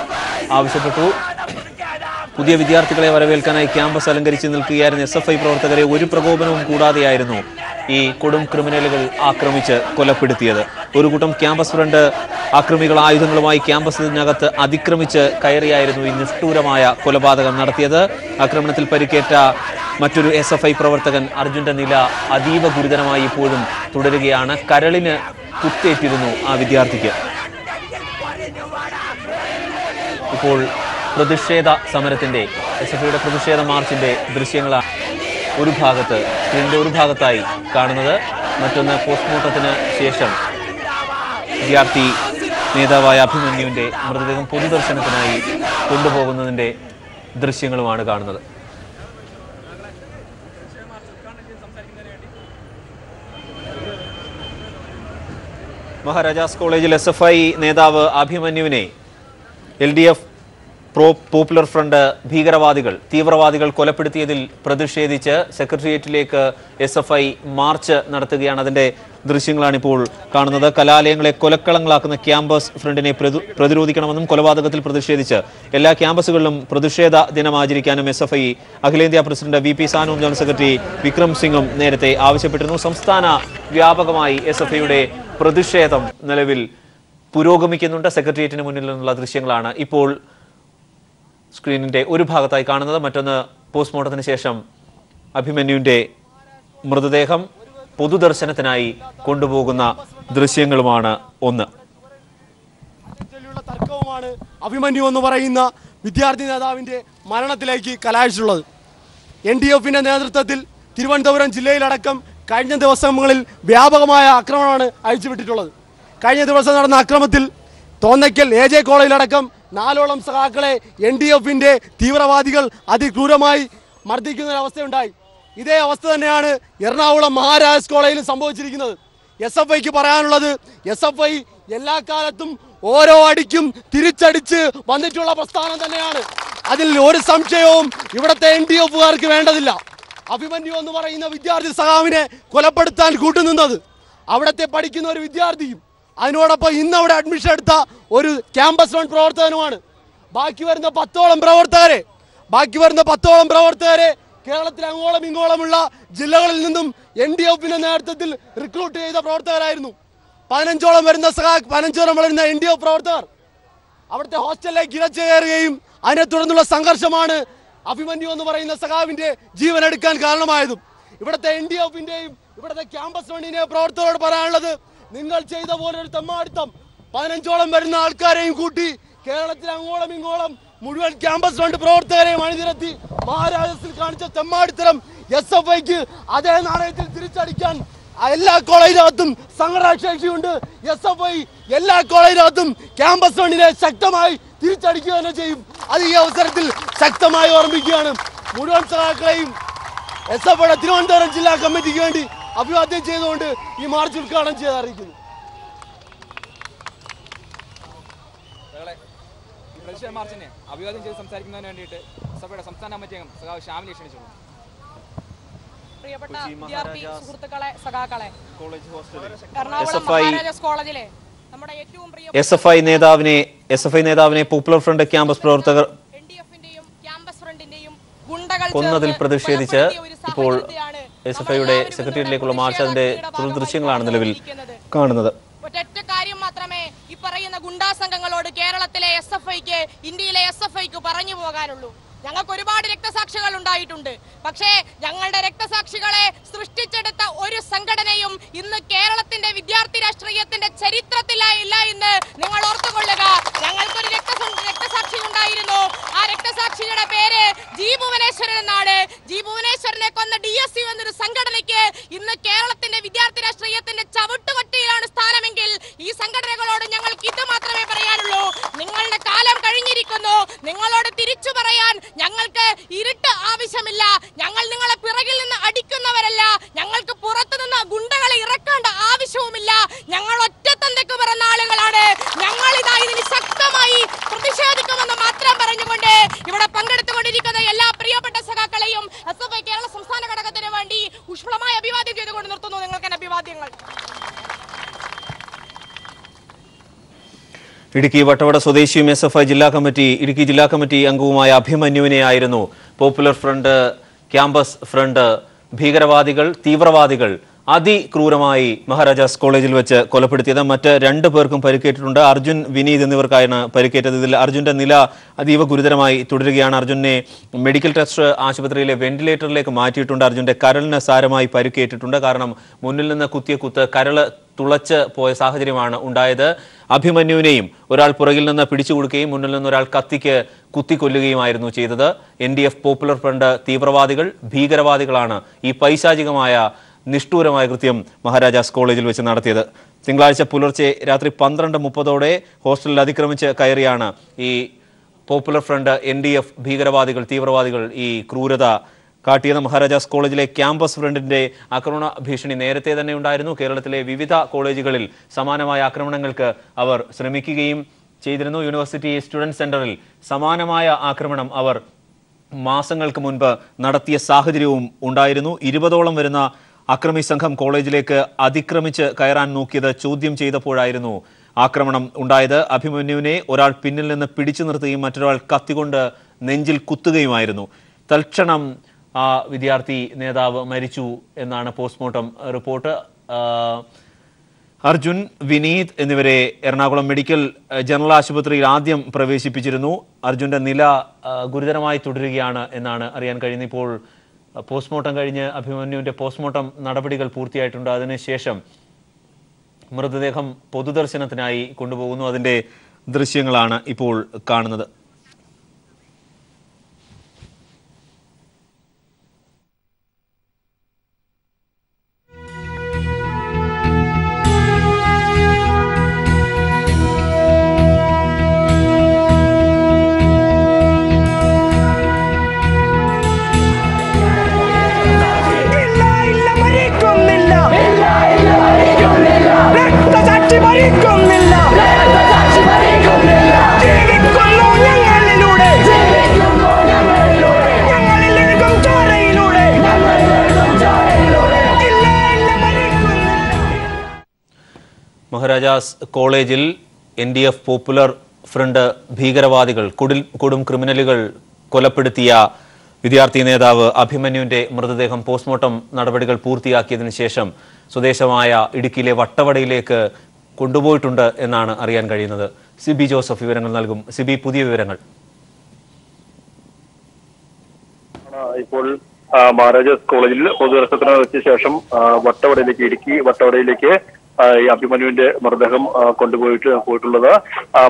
ആവശ്യപ്പെട്ടു പുതിയ വിദ്യാർത്ഥികളെ വരവേൽക്കാനായി ക്യാമ്പസ് അലങ്കരിച്ച് നിൽക്കുകയായിരുന്ന എസ്എഫ്ഐ പ്രവർത്തകരെ ഒരു പ്രകോപനവും കൂടാതെയായിരുന്നു ഈ കൊടും ക്രിമിനലുകൾ ആക്രമിച്ച് കൊലപ്പെടുത്തിയത് ഒരു കൂട്ടം ക്യാമ്പസ് ഫ്രണ്ട് ആക്രമികൾ ആയുധങ്ങളുമായി ക്യാമ്പസിനകത്ത് അതിക്രമിച്ച് കയറിയായിരുന്നു ഈ നിഷ്ഠൂരമായ കൊലപാതകം നടത്തിയത് ആക്രമണത്തിൽ പരിക്കേറ്റ മറ്റൊരു എസ്എഫ്ഐ പ്രവർത്തകൻ അർജുന്റെ നില അതീവ ഗുരുതരമായി ഇപ്പോഴും തുടരുകയാണ് കരളിന് കുത്തേറ്റിരുന്നു ആ വിദ്യാർത്ഥിക്ക് ഇപ്പോൾ പ്രതിഷേധ സമരത്തിന്റെ എസ്എഫ്ഐയുടെ പ്രതിഷേധ മാർച്ചിന്റെ ദൃശ്യങ്ങളാണ് ഒരു ഭാഗത്ത് ഇതിന്റെ ഒരു ഭാഗത്തായി കാണുന്നത് മറ്റൊന്ന് പോസ്റ്റ്മോർട്ടത്തിന് ശേഷം വിദ്യാർത്ഥി നേതാവായ അഭിമന്യുവിന്റെ മൃതദേഹം പൊതുദർശനത്തിനായി കൊണ്ടുപോകുന്നതിന്റെ ദൃശ്യങ്ങളുമാണ് കാണുന്നത് മഹാരാജാസ് കോളേജിൽ എസ്എഫ്ഐ നേതാവ് അഭിമന്യുവിനെ LDF Popular Front, Bhigaravadigal, Tivravadigal, Kolapedithiyadil, Pradeshedicha, Secretariatilekku, SFI, March, Nadathukayanu, athinte ദൃശ്യങ്ങളാണ് ഇപ്പോൾ കാണുന്നത് കലാലയങ്ങളെ കൊലക്കളങ്ങളാക്കുന്ന ക്യാമ്പസ് ഫ്രണ്ടിനെ പ്രതിരോധിക്കണമെന്നും കൊലപാതകത്തിൽ പ്രതിഷേധിച്ച് എല്ലാ ക്യാമ്പസുകളിലും പ്രതിഷേധ ദിനം ആചരിക്കാനും എസ്എഫ്ഐ അഖിലേന്ത്യാ പ്രസിഡന്റ് വിപി സാനുവും ജനറൽ സെക്രട്ടറി വിക്രം സിംഗും നേരത്തെ ആവശ്യപ്പെട്ടിരുന്നു സംസ്ഥാന വ്യാപകമായി എസ്എഫ്ഐയുടെ പ്രതിഷേധം നിലവിൽ പുരോഗമിക്കുന്നുണ്ട് സെക്രട്ടേറിയറ്റിന് മുന്നിലുള്ള ദൃശ്യങ്ങളാണ് ഇപ്പോൾ സ്ക്രീനിന്റെ ഒരു ഭാഗത്തായി കാണുന്നത് മറ്റൊന്ന് പോസ്റ്റ്മോർട്ടത്തിന് ശേഷം അഭിമന്യുവിന്റെ മൃതദേഹം പൊതുദർശനത്തിനായി കൊണ്ടുപോകുന്ന ദൃശ്യങ്ങളുമാണ് ഒന്ന് തർക്കവുമാണ് അഭിമന്യു എന്ന് പറയുന്ന വിദ്യാർത്ഥി നേതാവിന്റെ മരണത്തിലേക്ക് കലാശിച്ചുള്ളത് എൻഡിഎഫിന്റെ നേതൃത്വത്തിൽ തിരുവനന്തപുരം ജില്ലയിലടക്കം കഴിഞ്ഞ ദിവസങ്ങളിൽ വ്യാപകമായ ആക്രമണമാണ് അഴിച്ചുവിട്ടിട്ടുള്ളത് കഴിഞ്ഞ ദിവസം നടന്ന ആക്രമണത്തിൽ Tonakil, AJ Koladakam, Nalolam Sakale, ND of Vinde, Tivaravadigal, Adi Kuramai, Mardikin Avastandai. Ide Avastanan, Yernaula, Maharaja's College, Sambo Chirikinal, Yesafai Kiparan, Yesafai, Yella Karatum, Oro Adicum, Tirichadic, Banditola Pastana, Adil Lord Samcheum, you were at the ND of Varkandadilla. Abimanyu on the Varina Vidyar, the Sagamine, Kolapatan, Kutananda, Avate Padikin or Vidyardi. I know about Inna admission or campus on Protan. Bakiver in the Patol and Bravatare, Bakiver in the Patol and Bravatare, Kerala Mingolamula, Jilalindum, India Pinanatil, recruit the Protar Irnu, Pananjola Marina Sak, Pananjola Marina, India Protar. After the hostel like Giracher game, I know Turandula Sangar Shamana, Abimanyu on the Varina Sagavinde, Jeevanadikan Kalamaidu. If at the India of India, if at the campus on India Protar Paranada. Ningal Chay the water to Martam, Pananjola Marina Alkare in Kuti, Kerala Trangola Mingolam, Muduan campus on the Protere, Mandirati, Maharaja's Kancha, Martram, Yesafaki, Adan Aratil Tricharikan, Ayla Kolayatum, Sangara Shakunda, Yesafai, Yella Kolayatum, campus on the Saktamai, Tricharikan, Adiya Sertil, Saktamai or Miganum, Muduan Saraklaim, Yesafat Tiranda and Jilla Committee. Abhiwade cheythukonde ee march utkhadanam cheyarikkunu thagale British marchine abhiwade chey samsarikkunnathinu vendite sabhayude samsthana committeeam sagav shamili shenichu priyapatta vidyarthi suhruthukale sagakale college hostel Ernakulam Maharaja's College ile nammude ettavum priya SFI nedavine Popular Front campus pravarthakar NDF indeyum campus front indeyum gundakal konnadil pradeshedichu ippol SFI Secretary Lekula Marshal de Turdushingland and the Level Kanada. But at the Kari Matrame, Iparay and the Gunda Sangalod, Kerala Tele, SFI, India, SFI, Parani Vogarulu. Yanga Koriba director Sakshagalundai Tunde. Pakshe, Yanga director Sakshigale, Susticha at the Ori Sankadanayum in the Kerala Tinde Vidyarthi Rastriat and the Cheritra Tila in the Nimalorta Golaga. Yanga director Sakshigundai, director Sakshigada Pere, Jibuvaneshar Nade, Jibuvaneshar on the DSC and the Sankadaneke in the Kerala Tinde Vidyarthi Rastriat and the Chavutamati and Staramangil, E Sankadanagol and Yangal Kitamatra Parayalo, Ningal the Kalam Karinirikono, Ningalot Tirichu Parayan. ഞങ്ങൾക്ക് ഇരട്ട ആവശ്യമില്ല ഞങ്ങൾ നിങ്ങളെ പിറകിൽ നിന്ന് അടിക്കുന്നവരല്ല ഞങ്ങൾക്ക് പുറത്തു നിന്ന് ഗുണ്ടകളെ ഇറക്കേണ്ട ആവശ്യവുമില്ല ഞങ്ങൾ ഒറ്റ തന്തയ്ക്ക് പിറന്ന ആളുകളാണ് ഞങ്ങൾ ഇതാ ഇതിനെ ശക്തമായി പ്രതിഷേധിക്കുമെന്ന് മാത്രം പറഞ്ഞുകൊണ്ട് ഇവിടെ പങ്കെടുത്തുകൊണ്ടിരിക്കുന്ന എല്ലാ പ്രിയപ്പെട്ട സഖാക്കളെയും എസ്എഫ്ഐ കേരള സംസ്ഥാന ഘടകത്തിന് വേണ്ടി ഉഷ്ഫലമായ അഭിവാദ്യം ചെയ്തുകൊണ്ട് നിർത്തുന്നു നിങ്ങൾക്ക് അഭിവാദ്യങ്ങൾ Idiki Vatavada Swadeshi SFI Jilla Committee, Idiki Jilla Committee Angumaya Abhimanyuvine Ayirunnu, Popular Front, Campus Front, Bheekaravadigal, Teevravadigal, Adi Krooramai, Maharaja's College il vechu kolappedutiyathu, Mattu Rendu Perkkum Parikettundu, Arjun Vineet ennivarkkayanu Parikettathu, Arjunte Nila, Adiva Gurutaramayi, Tudarukayanu Arjune, Medical Trust Ashupathriyile, Ventilatorlekku Mattiyittundu, Arjunte Karalinu Saramayi Parikettundu, Karanam, Munnil ninnu Kuttiya Kuttu, Karalu Tulacha Poya Sahacharyamanu Undayathu, Abhimanyuvine, Oral Puragil ninnu Pidichu Kodukayum, Munnil ninnu Oral Kathikke Kuttikollumayirunnu Cheythathu, NDF Popular Front, Teevravadigal, Bheekaravadikalanu, Ee Paishajikamaya, Nishtooramaya Krityam, Maharaja's College il vechu nadathiyathu. Thinkalazhcha Pularche Rathri 12:30 ode hostel il athikramichu kayariyanu ee Popular Front NDF Bheekaravadigal, Teevravadigal ee Krooratha Kattiyathu Maharaja's College ile campus front-inde Akrona Bhishani Nerathe thanne undayirunnu Keralathile Vividha Collegekalil samanamaya Akramanangalkku avar shramikukayum cheythirunnu University Student Centeril samanamaya Akramanam avar maasangalkku munpu nadathiya sahacharyavum undayirunnu 20 olam varunna Akrami Sangham College Lake, Adikramicha, Kairan Nukida, Chodim Cheda Podairno, Akramanam Undaida, Abhimanyuvine, Oral Pinil and the Pidichinati material Kathigunda, Nenjil Kutugai Mairno, Talchanam Vidyarthi Nedav Marichu, and Anna postmortem reporter Arjun Vineet, and the very Ernakulam Medical General Ashupatri Radium Praveshi Pichirno, Arjun Nila, Gurudaramai Tudrigiana, and Anna Arian Karinipol. Postmortem Garina, Abhimanyuvinte postmortem, Nadapadigal Purthiyayittundu, Athinu Shesham, Mridadeham, Podudarshanathinai, Kondupokunnu, Athinte Drishyangalanu, Ippol Kannunnu. Maharaja's College, NDF Popular Front, ഭീകരവാദികൾ കൊടും ക്രിമിനലുകൾ കൊലപ്പെടുത്തിയ വിദ്യാർത്ഥി നേതാവ് അഭിമന്യുവിന്റെ മൃതദേഹം postmortem നടപടികൾ പൂർത്തിയാക്കിയതിനു ശേഷം സ്വദേശമായ ഇടുക്കിയിലെ വട്ടവടയിലേക്ക് കൊണ്ടുപോയിട്ടുണ്ട് എന്നാണ് അറിയാൻ കഴിയുന്നത്. സിബി ജോസഫ് വിവരങ്ങൾ നൽകും. സിബി, പുതിയ വിവരങ്ങൾ. ഇപ്പോൾ മഹാരാജാസ് കോളേജിൽ പൊതുദർശനത്തിന് വെച്ച ശേഷം വട്ടവടയിലേക്ക് അഭിമന്യുവിന്റെ മൃതദേഹം കൊണ്ടുപോയിട്ടുള്ളത്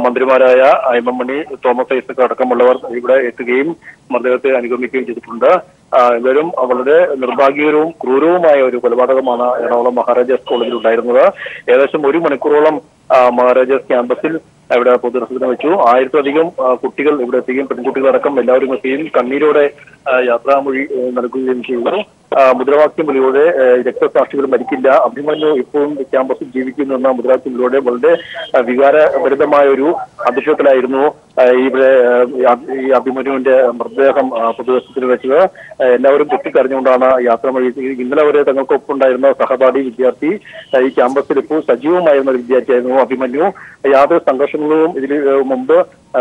മന്ത്രിമാരായ അഭിമന്യു, തോമസ് ഐസക് അടക്കമുള്ളവർ ഇവിടെ എത്തുകയും മൃതദേഹത്തെ അനുഗമിക്കുകയും ചെയ്തിട്ടുണ്ട്. ഇവരും വളരെ നിർഭാഗ്യകരവും ക്രൂരവുമായ ഒരു കൊലപാതകമാണ് എറണാകുളം മഹാരാജാസ് കോളേജിൽ ഉണ്ടായിരുന്നത്. ഏകദേശം ഒരു മണിക്കൂറോളം മഹാരാജാസ് ക്യാമ്പസിൽ ഇവിടെ പൊതുദർശനത്തിന് വെച്ചു. 1000-ലധികം കുട്ടികൾ ഇവിടെ എത്തുകയും പെൺകുട്ടികളടക്കം എല്ലാവരും എത്തുകയും കണ്ണീരോടെ യാത്രാമൊഴി നൽകുകയും ചെയ്തു. മുദ്രാവാക്യങ്ങളിലൂടെ രക്തസാക്ഷികൾ മരിക്കില്ല, അഭിമന്യു ഇപ്പോഴും ക്യാമ്പസിൽ ജീവിക്കുന്നു എന്ന മുദ്രാവാക്യങ്ങളിലൂടെ വളരെ വികാരഭരിതമായ ഒരു അന്തരീക്ഷത്തിലായിരുന്നു ഇവിടെ ഈ അഭിമന്യുവിന്റെ മൃതദേഹം പൊതുദർശനത്തിന് വെച്ചത്. എല്ലാവരും പൊട്ടിക്കരഞ്ഞുകൊണ്ടാണ് യാത്രാമൊഴി. ഇന്നലെ വരെ തങ്ങൾക്കൊപ്പം ഉണ്ടായിരുന്ന സഹപാഠി വിദ്യാർത്ഥി, ഈ ക്യാമ്പസിൽ ഇപ്പോൾ സജീവമായിരുന്ന ഒരു വിദ്യാർത്ഥിയായിരുന്നു അഭിമന്യു. യാതൊരു സംഘർഷങ്ങളും ഇതിൽ മുമ്പ്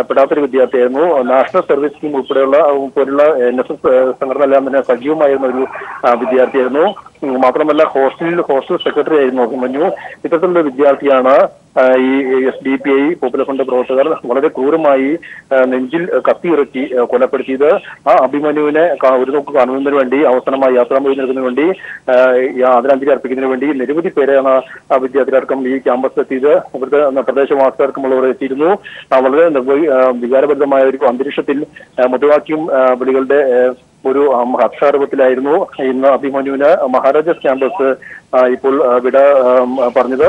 പെടാത്തൊരു വിദ്യാർത്ഥിയായിരുന്നു. നാഷണൽ സർവീസ് സ്കീം ഉൾപ്പെടെയുള്ള പോലുള്ള NSS സംഘടന എല്ലാം തന്നെ സജീവമായിരുന്ന ഒരു വിദ്യാർത്ഥിയായിരുന്നു. മാത്രമല്ല ഹോസ്റ്റൽ സെക്രട്ടറി ആയിരുന്നു അഭിമന്യു. ഇത്തരത്തിലുള്ള വിദ്യാർത്ഥിയാണ് ഈ SDPI പോപ്പുലർ ഫ്രണ്ട് പ്രവർത്തകർ വളരെ ക്രൂരമായി നെഞ്ചിൽ കത്തിയിറക്കി കൊലപ്പെടുത്തിയത്. ആ അഭിമന്യുവിനെ ഒരു നോക്ക് കാണുന്നതിന് വേണ്ടി, അവസാനമായി യാത്രാമൊഴി നൽകുന്നതിന് വേണ്ടി, ആദരാഞ്ജലി അർപ്പിക്കുന്നതിന് വേണ്ടി നിരവധി പേരെയാണ് ആ വിദ്യാർത്ഥികളടക്കം ഈ ക്യാമ്പസിലെത്തിയത്. ഇവിടുത്തെ പ്രദേശവാസികൾക്കുമുള്ളവർ എത്തിയിരുന്നു. വളരെ വികാരഭരിതമായ ഒരു അന്തരീക്ഷത്തിൽ മുദ്രാവാക്യം വിളികളുടെ ഒരു ഹർഷാരൂപത്തിലായിരുന്നു ഇന്ന് അഭിമന്യുവിന് മഹാരാജാസ് ക്യാമ്പസ് ഇപ്പോൾ വിട പറഞ്ഞത്.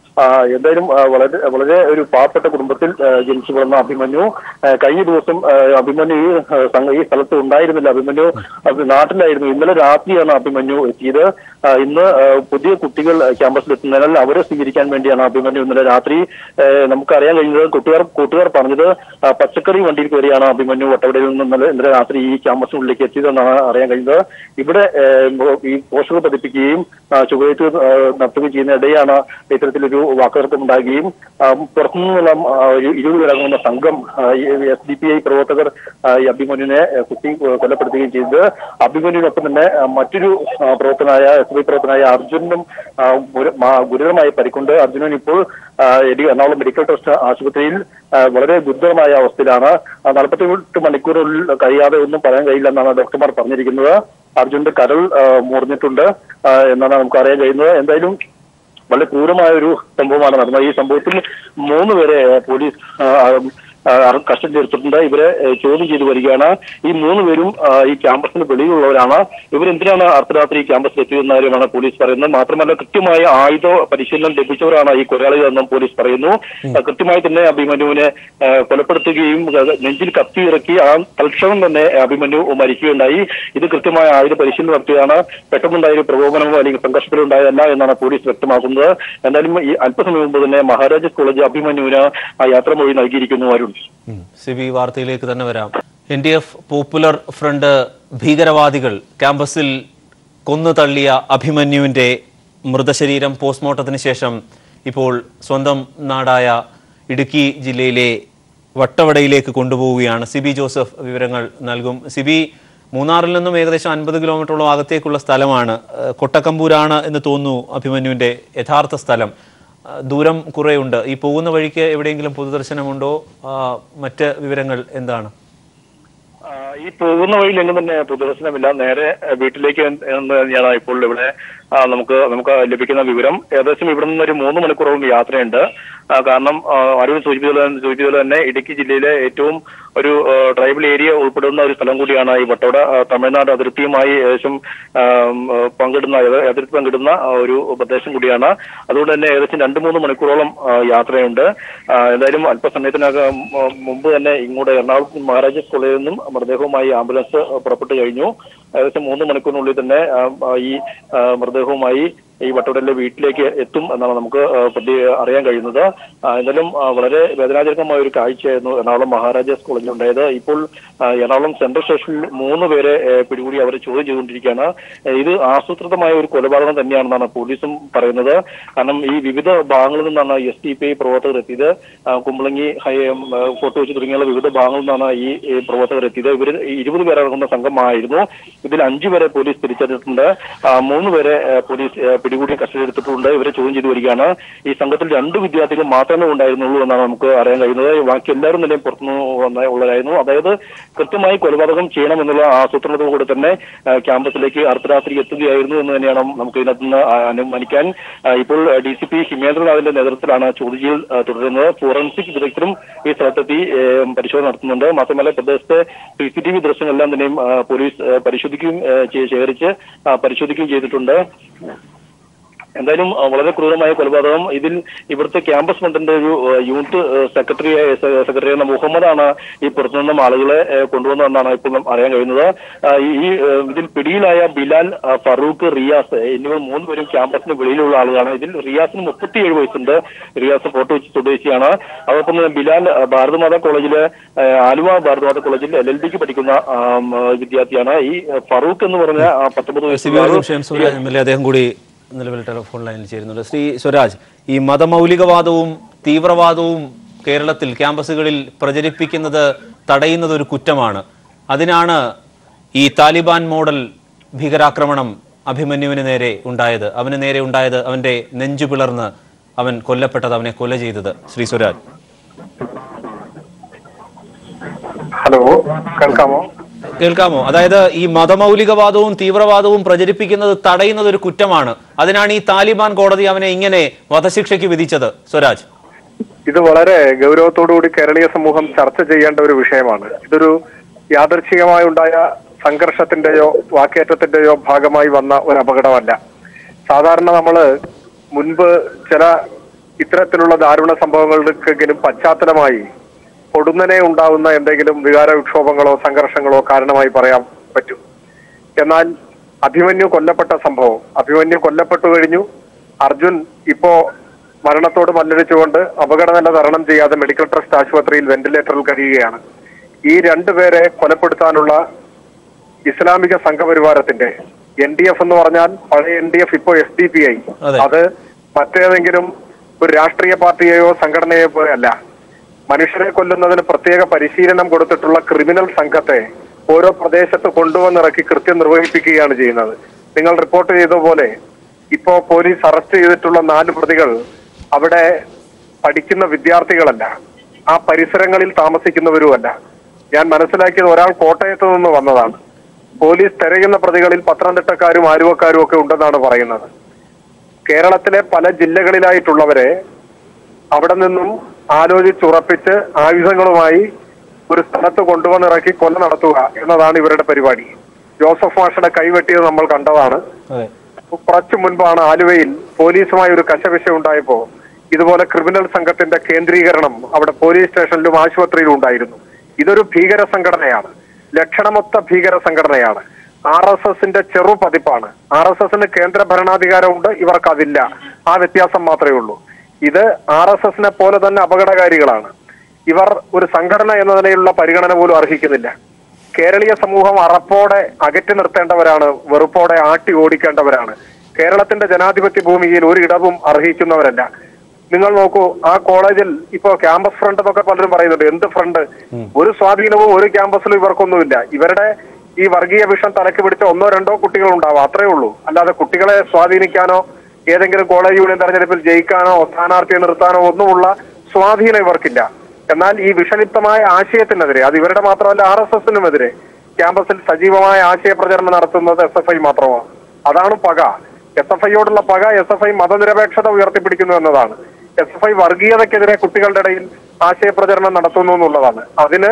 എന്തായാലും വളരെ വളരെ ഒരു പാവപ്പെട്ട കുടുംബത്തിൽ ജനിച്ചു വളർന്ന അഭിമന്യു കഴിഞ്ഞ ദിവസം ഈ സ്ഥലത്ത് ഉണ്ടായിരുന്നില്ല. അഭിമന്യു നാട്ടിലായിരുന്നു. ഇന്നലെ രാത്രിയാണ് അഭിമന്യു എത്തിയത്. ഇന്ന് പുതിയ കുട്ടികൾ ക്യാമ്പസിലെത്തുന്നതിനാൽ അവരെ സ്വീകരിക്കാൻ വേണ്ടിയാണ് അഭിമന്യു ഇന്നലെ രാത്രി നമുക്കറിയാൻ കഴിഞ്ഞത്. കൂട്ടുകാർ പറഞ്ഞത് പച്ചക്കറി വണ്ടിയിൽ കയറിയാണ് അഭിമന്യു വട്ടവടയിൽ നിന്ന് ഇന്നലെ രാത്രി ഈ ക്യാമ്പസിനുള്ളിലേക്ക് എത്തിയതെന്നാണ് അറിയാൻ കഴിഞ്ഞത്. ഇവിടെ ഈ പോസ്റ്ററുകൾ പതിപ്പിക്കുകയും ചുവരേറ്റ് നടത്തുകയും ചെയ്യുന്നതിനിടെയാണ് ഇത്തരത്തിലൊരു വാക്കുതർക്കം ഉണ്ടാകുകയും പുറത്തുനിന്നുള്ള 20 പേരടങ്ങുന്ന സംഘം SDPI പ്രവർത്തകർ ഈ അഭിമന്യുവിനെ കുത്തി കൊലപ്പെടുത്തുകയും ചെയ്തത്. അഭിമന്യുവിനൊപ്പം തന്നെ മറ്റൊരു പ്രവർത്തനായ അർജുനും ഗുരുതരമായി പരിക്കുണ്ട്. അർജുനൻ ഇപ്പോൾ എറണാകുളം മെഡിക്കൽ ട്രസ്റ്റ് ആശുപത്രിയിൽ വളരെ ഗുരുതരമായ അവസ്ഥയിലാണ്. 48 മണിക്കൂറുകളിൽ കഴിയാതെ ഒന്നും പറയാൻ കഴിയില്ലെന്നാണ് ഡോക്ടർമാർ പറഞ്ഞിരിക്കുന്നത്. അർജുന്റെ കരൾ മുറിഞ്ഞിട്ടുണ്ട് എന്നാണ് നമുക്ക് അറിയാൻ കഴിയുന്നത്. എന്തായാലും വളരെ ക്രൂരമായ ഒരു സംഭവമാണ് നടന്നത്. ഈ സംഭവത്തിൽ 3 പേരെ പോലീസ് കസ്റ്റഡി എടുത്തിട്ടുണ്ട്. ഇവരെ ചോദ്യം ചെയ്തു വരികയാണ്. ഈ 3 പേരും ഈ ക്യാമ്പസിന് വെളിയിലുള്ളവരാണ്. ഇവരെന്തിനാണ് അർദ്ധരാത്രി ക്യാമ്പസിൽ എത്തിയെന്ന കാര്യമാണ് പോലീസ് പറയുന്നത്. മാത്രമല്ല കൃത്യമായ ആയുധ പരിശീലനം ലഭിച്ചവരാണ് ഈ കൊലയാളികളെന്നും പോലീസ് പറയുന്നു. കൃത്യമായി തന്നെ അഭിമന്യുവിനെ കൊലപ്പെടുത്തുകയും നെഞ്ചിൽ കത്തിയിറക്കി ആ തൽക്ഷണം തന്നെ അഭിമന്യു മരിക്കുകയുണ്ടായി. ഇത് കൃത്യമായ ആയുധ പരിശീലനം നടത്തുകയാണ്. പെട്ടെന്നുണ്ടായ ഒരു പ്രകോപനമോ അല്ലെങ്കിൽ സംഘർഷത്തിലോ ഉണ്ടായതല്ല എന്നാണ് പോലീസ് വ്യക്തമാക്കുന്നത്. എന്തായാലും ഈ അല്പസമയം മുമ്പ് തന്നെ മഹാരാജാസ് കോളേജ് അഭിമന്യുവിന് ആ യാത്രാമൊഴി നൽകിയിരിക്കുന്നു. സിബി, വാർത്തയിലേക്ക് തന്നെ വരാം. NDF പോപ്പുലർ ഫ്രണ്ട് ഭീകരവാദികൾ ക്യാമ്പസിൽ കൊന്നു തള്ളിയ അഭിമന്യുവിന്റെ മൃതശരീരം പോസ്റ്റ്മോർട്ടത്തിന് ശേഷം ഇപ്പോൾ സ്വന്തം നാടായ ഇടുക്കി ജില്ലയിലെ വട്ടവടയിലേക്ക് കൊണ്ടുപോവുകയാണ്. സിബി ജോസഫ് വിവരങ്ങൾ നൽകും. സിബി, മൂന്നാറിൽ നിന്നും ഏകദേശം 50 കിലോമീറ്ററോളം അകത്തേക്കുള്ള സ്ഥലമാണ്, കൊട്ടക്കമ്പൂരാണ് എന്ന് തോന്നുന്നു അഭിമന്യുവിന്റെ യഥാർത്ഥ സ്ഥലം. ദൂരം കുറേയുണ്ട്. ഈ പോകുന്ന വഴിക്ക് എവിടെയെങ്കിലും പൊതുദർശനമുണ്ടോ? മറ്റ് വിവരങ്ങൾ എന്താണ്? ഈ പോകുന്ന വഴിയിലെങ്കിലും തന്നെ പൊതുദർശനമില്ല. നേരെ വീട്ടിലേക്ക് തന്നെയാണ് ഇപ്പോൾ ഇവിടെ നമുക്ക് ലഭിക്കുന്ന വിവരം ഏകദേശം ഇവിടെ നിന്ന് ഒരു 3 മണിക്കൂറോളം യാത്രയുണ്ട്. കാരണം അരുൺ സൂചിപ്പിച്ചതുപോലെ തന്നെ ഇടുക്കി ജില്ലയിലെ ഏറ്റവും ഒരു ട്രൈബൽ ഏരിയ ഉൾപ്പെടുന്ന ഒരു സ്ഥലം കൂടിയാണ് ഈ വട്ടോട. തമിഴ്നാട് അതിർത്തിയുമായി ഏകദേശം അതിർത്തി പങ്കിടുന്ന ഒരു പ്രദേശം കൂടിയാണ്. അതുകൊണ്ട് തന്നെ ഏകദേശം 2-3 മണിക്കൂറോളം യാത്രയുണ്ട്. എന്തായാലും അല്പസമയത്തിനകം മുമ്പ് തന്നെ ഇങ്ങോട്ട് എറണാകുളം മഹാരാജാസ് കോളേജിൽ നിന്നും മൃതദേഹവുമായി ആംബുലൻസ് പുറപ്പെട്ടു കഴിഞ്ഞു. ഏകദേശം 3 മണിക്കൂറിനുള്ളിൽ തന്നെ ഈ മൃതദേഹവുമായി ഈ വട്ടവടലിലെ വീട്ടിലേക്ക് എത്തും എന്നാണ് നമുക്ക് അറിയാൻ കഴിയുന്നത്. എന്നാലും വളരെ വേദനാജനകമായ ഒരു കാഴ്ചയായിരുന്നു എറണാകുളം മഹാരാജാസ് കോളേജിൽ ഉണ്ടായത്. ഇപ്പോൾ എറണാകുളം സെൻട്രൽ സ്റ്റേഷനിൽ 3 പേരെ പിടികൂടി അവർ ചോദ്യം ചെയ്തുകൊണ്ടിരിക്കുകയാണ്. ഇത് ആസൂത്രിതമായ ഒരു കൊലപാതകം തന്നെയാണെന്നാണ് പോലീസും പറയുന്നത്. കാരണം ഈ വിവിധ ഭാഗങ്ങളിൽ നിന്നാണ് SDPI പ്രവർത്തകർ എത്തിയത്. കുമ്പളങ്ങി, കോട്ടുവച്ച് തുടങ്ങിയുള്ള വിവിധ ഭാഗങ്ങളിൽ നിന്നാണ് ഈ പ്രവർത്തകർ എത്തിയത്. ഇവർ 20 പേരടങ്ങുന്ന സംഘമായിരുന്നു. ഇതിൽ 5 പേരെ പോലീസ് തിരിച്ചറിഞ്ഞിട്ടുണ്ട്. 3 പേരെ പോലീസ് പിടികൂടി കസ്റ്റഡിയെടുത്തിട്ടുണ്ട്. ഇവരെ ചോദ്യം ചെയ്തു വരികയാണ്. ഈ സംഘത്തിൽ 2 വിദ്യാർത്ഥികൾ മാത്രമേ ഉണ്ടായിരുന്നുള്ളൂ എന്നാണ് നമുക്ക് അറിയാൻ കഴിയുന്നത്. ബാക്കി എല്ലാവരും നിലയും പുറത്തുനിന്ന് ഉള്ളതായിരുന്നു. അതായത് കൃത്യമായി കൊലപാതകം ചെയ്യണമെന്നുള്ള ആസൂത്രണത്തോടുകൂടി തന്നെ ക്യാമ്പസിലേക്ക് അർദ്ധരാത്രി എത്തുകയായിരുന്നു എന്ന് തന്നെയാണ് നമുക്ക് ഇതിനകത്ത് നിന്ന് അനുമാനിക്കാൻ. ഇപ്പോൾ DCP ഹിമേന്ദ്രനാഥിന്റെ നേതൃത്വത്തിലാണ് ചോദ്യം ചെയ്യൽ തുടരുന്നത്. ഫോറൻസിക് വിദഗ്ധരും ഈ സ്ഥലത്തെത്തി പരിശോധന നടത്തുന്നുണ്ട്. മാത്രമല്ല പ്രദേശത്തെ CCTV ദൃശ്യങ്ങളെല്ലാം തന്നെയും പോലീസ് പരിശോധിക്കുകയും ശേഖരിച്ച് പരിശോധിക്കുകയും ചെയ്തിട്ടുണ്ട്. എന്തായാലും വളരെ ക്രൂരമായ കൊലപാതകം. ഇതിൽ ഇവിടുത്തെ ക്യാമ്പസ് മെന്റിന്റെ ഒരു യൂണിറ്റ് സെക്രട്ടറിയായിരുന്ന മുഹമ്മദാണ് ഈ പുറത്തുനിന്നും ആളുകളെ കൊണ്ടുവന്നതെന്നാണ് ഇപ്പോൾ അറിയാൻ കഴിയുന്നത്. ഈ ഇതിൽ പിടിയിലായ ബിലാൽ, ഫറൂഖ്, റിയാസ് എന്നിവർ 3 പേരും ക്യാമ്പസിന് വെളിയിലുള്ള ആളുകളാണ്. ഇതിൽ റിയാസിന് 37 വയസ്സുണ്ട്. റിയാസ് ഫോട്ടോ വെച്ച് സ്വദേശിയാണ്. അതോടൊപ്പം തന്നെ ബിലാൽ ആലുവ ഭാരതമാത കോളേജിൽ LLBക്ക് പഠിക്കുന്ന വിദ്യാർത്ഥിയാണ്. ഈ ഫറൂഖ് എന്ന് പറഞ്ഞ 19 വയസ്സുകാരൻ കൂടി നിലവിൽ ടെലിഫോൺ ലൈനിൽ ചേരുന്നുണ്ട്. ശ്രീ സ്വരാജ്, ഈ മതമൗലികവാദവും തീവ്രവാദവും കേരളത്തിൽ ക്യാമ്പസുകളിൽ പ്രചരിപ്പിക്കുന്നത് തടയുന്നത് ഒരു കുറ്റമാണ്. അതിനാണ് ഈ താലിബാൻ മോഡൽ ഭീകരാക്രമണം അഭിമന്യുവിന് നേരെ ഉണ്ടായത്, അവൻ്റെ നെഞ്ചു പിളർന്ന് അവൻ കൊല്ലപ്പെട്ടത്, അവനെ കൊല ചെയ്തത്. ശ്രീ സ്വരാജ്, ഹലോ, കേൾക്കാമോ? അതായത് ഈ മതമൗലികവാദവും തീവ്രവാദവും പ്രചരിപ്പിക്കുന്നത് തടയുന്നത് ഒരു കുറ്റമാണ്. അതിനാണ് ഈ താലിബാൻ കോടതി അവനെ ഇങ്ങനെ വധശിക്ഷയ്ക്ക് വിധിച്ചത്. സ്വരാജ്, ഇത് വളരെ ഗൗരവത്തോടുകൂടി കേരളീയ സമൂഹം ചർച്ച ചെയ്യേണ്ട ഒരു വിഷയമാണ്. ഇതൊരു യാദർച്ഛികമായി ഉണ്ടായ സംഘർഷത്തിന്റെയോ വാക്കേറ്റത്തിന്റെയോ ഭാഗമായി വന്ന ഒരു അപകടമല്ല. സാധാരണ നമ്മള് മുൻപ് ചില ഇത്തരത്തിലുള്ള ദാരുണ സംഭവങ്ങൾക്കെങ്കിലും പശ്ചാത്തലമായി പൊടുന്നനെ ഉണ്ടാവുന്ന എന്തെങ്കിലും വികാരവിക്ഷോഭങ്ങളോ സംഘർഷങ്ങളോ കാരണമായി പറയാൻ പറ്റും. എന്നാൽ അഭിമന്യു കൊല്ലപ്പെട്ടു കഴിഞ്ഞു. അർജുൻ ഇപ്പോ മരണത്തോട് മല്ലടിച്ചുകൊണ്ട് അപകടനില തരണം ചെയ്യാതെ മെഡിക്കൽ ട്രസ്റ്റ് ആശുപത്രിയിൽ വെന്റിലേറ്ററിൽ കഴിയുകയാണ്. ഈ 2 പേരെ കൊലപ്പെടുത്താനുള്ള ഇസ്ലാമിക സംഘപരിവാരത്തിന്റെ NDF എന്ന് പറഞ്ഞാൽ പഴയ NDF ഇപ്പോ SDPI, അത് മറ്റേതെങ്കിലും ഒരു രാഷ്ട്രീയ പാർട്ടിയെയോ സംഘടനയോ അല്ല, മനുഷ്യരെ കൊല്ലുന്നതിന് പ്രത്യേക പരിശീലനം കൊടുത്തിട്ടുള്ള ക്രിമിനൽ സംഘത്തെ ഓരോ പ്രദേശത്ത് കൊണ്ടുവന്നിറക്കി കൃത്യം നിർവഹിപ്പിക്കുകയാണ് ചെയ്യുന്നത്. നിങ്ങൾ റിപ്പോർട്ട് ചെയ്ത പോലെ ഇപ്പോ പോലീസ് അറസ്റ്റ് ചെയ്തിട്ടുള്ള 4 പ്രതികൾ അവിടെ പഠിക്കുന്ന വിദ്യാർത്ഥികളല്ല, ആ പരിസരങ്ങളിൽ താമസിക്കുന്നവരുമല്ല. ഞാൻ മനസ്സിലാക്കിയത് ഒരാൾ കോട്ടയത്ത് നിന്ന് വന്നതാണ്. പോലീസ് തിരയുന്ന പ്രതികളിൽ പത്തനംതിട്ടക്കാരും ആലുവക്കാരും ഒക്കെ ഉണ്ടെന്നാണ് പറയുന്നത്. കേരളത്തിലെ പല ജില്ലകളിലായിട്ടുള്ളവരെ അവിടെ നിന്നും ആലോചിച്ചുറപ്പിച്ച് ആയുധങ്ങളുമായി ഒരു സ്ഥലത്ത് കൊണ്ടുവന്നിറക്കി കൊല നടത്തുക എന്നതാണ് ഇവരുടെ പരിപാടി. ജോസഫ് മാഷയുടെ കൈവെട്ടിയത് നമ്മൾ കണ്ടതാണ്. കുറച്ചു മുൻപാണ് ആലുവയിൽ പോലീസുമായി ഒരു കശവിശ ഉണ്ടായപ്പോ ഇതുപോലെ ക്രിമിനൽ സംഘത്തിന്റെ കേന്ദ്രീകരണം അവിടെ പോലീസ് സ്റ്റേഷനിലും ആശുപത്രിയിലും ഉണ്ടായിരുന്നു. ഇതൊരു ഭീകര സംഘടനയാണ്, ലക്ഷണമൊത്ത ഭീകര സംഘടനയാണ്. RSSന്റെ ചെറു പതിപ്പാണ്. RSSന് കേന്ദ്ര ഭരണാധികാരമുണ്ട്, ഇവർക്കതില്ല. ആ വ്യത്യാസം മാത്രമേ ഉള്ളൂ. ഇത് RSSനെ പോലെ തന്നെ അപകടകാരികളാണ്. ഇവർ ഒരു സംഘടന എന്ന നിലയിലുള്ള പരിഗണന പോലും അർഹിക്കുന്നില്ല. കേരളീയ സമൂഹം അറപ്പോടെ അകറ്റി നിർത്തേണ്ടവരാണ്, വെറുപ്പോടെ ആട്ടി ഓടിക്കേണ്ടവരാണ്. കേരളത്തിന്റെ ജനാധിപത്യ ഭൂമിയിൽ ഒരിടവും അർഹിക്കുന്നവരല്ല. നിങ്ങൾ നോക്കൂ, ആ കോളേജിൽ ഇപ്പോ ക്യാമ്പസ് ഫ്രണ്ട് എന്നൊക്കെ പലരും പറയുന്നുണ്ട്. എന്ത് ഫ്രണ്ട്? ഒരു സ്വാധീനവും ഒരു ക്യാമ്പസിലും ഇവർക്കൊന്നുമില്ല. ഇവരുടെ ഈ വർഗീയ വിഷം തലക്ക് പിടിച്ച 1-2 കുട്ടികളുണ്ടാവും, അത്രേ ഉള്ളൂ. അല്ലാതെ കുട്ടികളെ സ്വാധീനിക്കാനോ ഏതെങ്കിലും കോളേജ് യൂണിയൻ തെരഞ്ഞെടുപ്പിൽ ജയിക്കാനോ സ്ഥാനാർത്ഥിയെ നിർത്താനോ ഒന്നുമുള്ള സ്വാധീനം ഇവർക്കില്ല. എന്നാൽ ഈ വിഷലിപ്തമായ ആശയത്തിനെതിരെ, അത് ഇവരുടെ മാത്രമല്ല RSSനുമെതിരെ ക്യാമ്പസിൽ സജീവമായ ആശയ പ്രചരണം നടത്തുന്നത് SFI മാത്രമാണ്. അതാണ് പക. SFIയോടുള്ള പക SFI മതനിരപേക്ഷത ഉയർത്തിപ്പിടിക്കുന്നു എന്നതാണ്. SFI വർഗീയതക്കെതിരെ കുട്ടികളുടെ ഇടയിൽ ആശയപ്രചരണം നടത്തുന്നു എന്നുള്ളതാണ്. അതിന്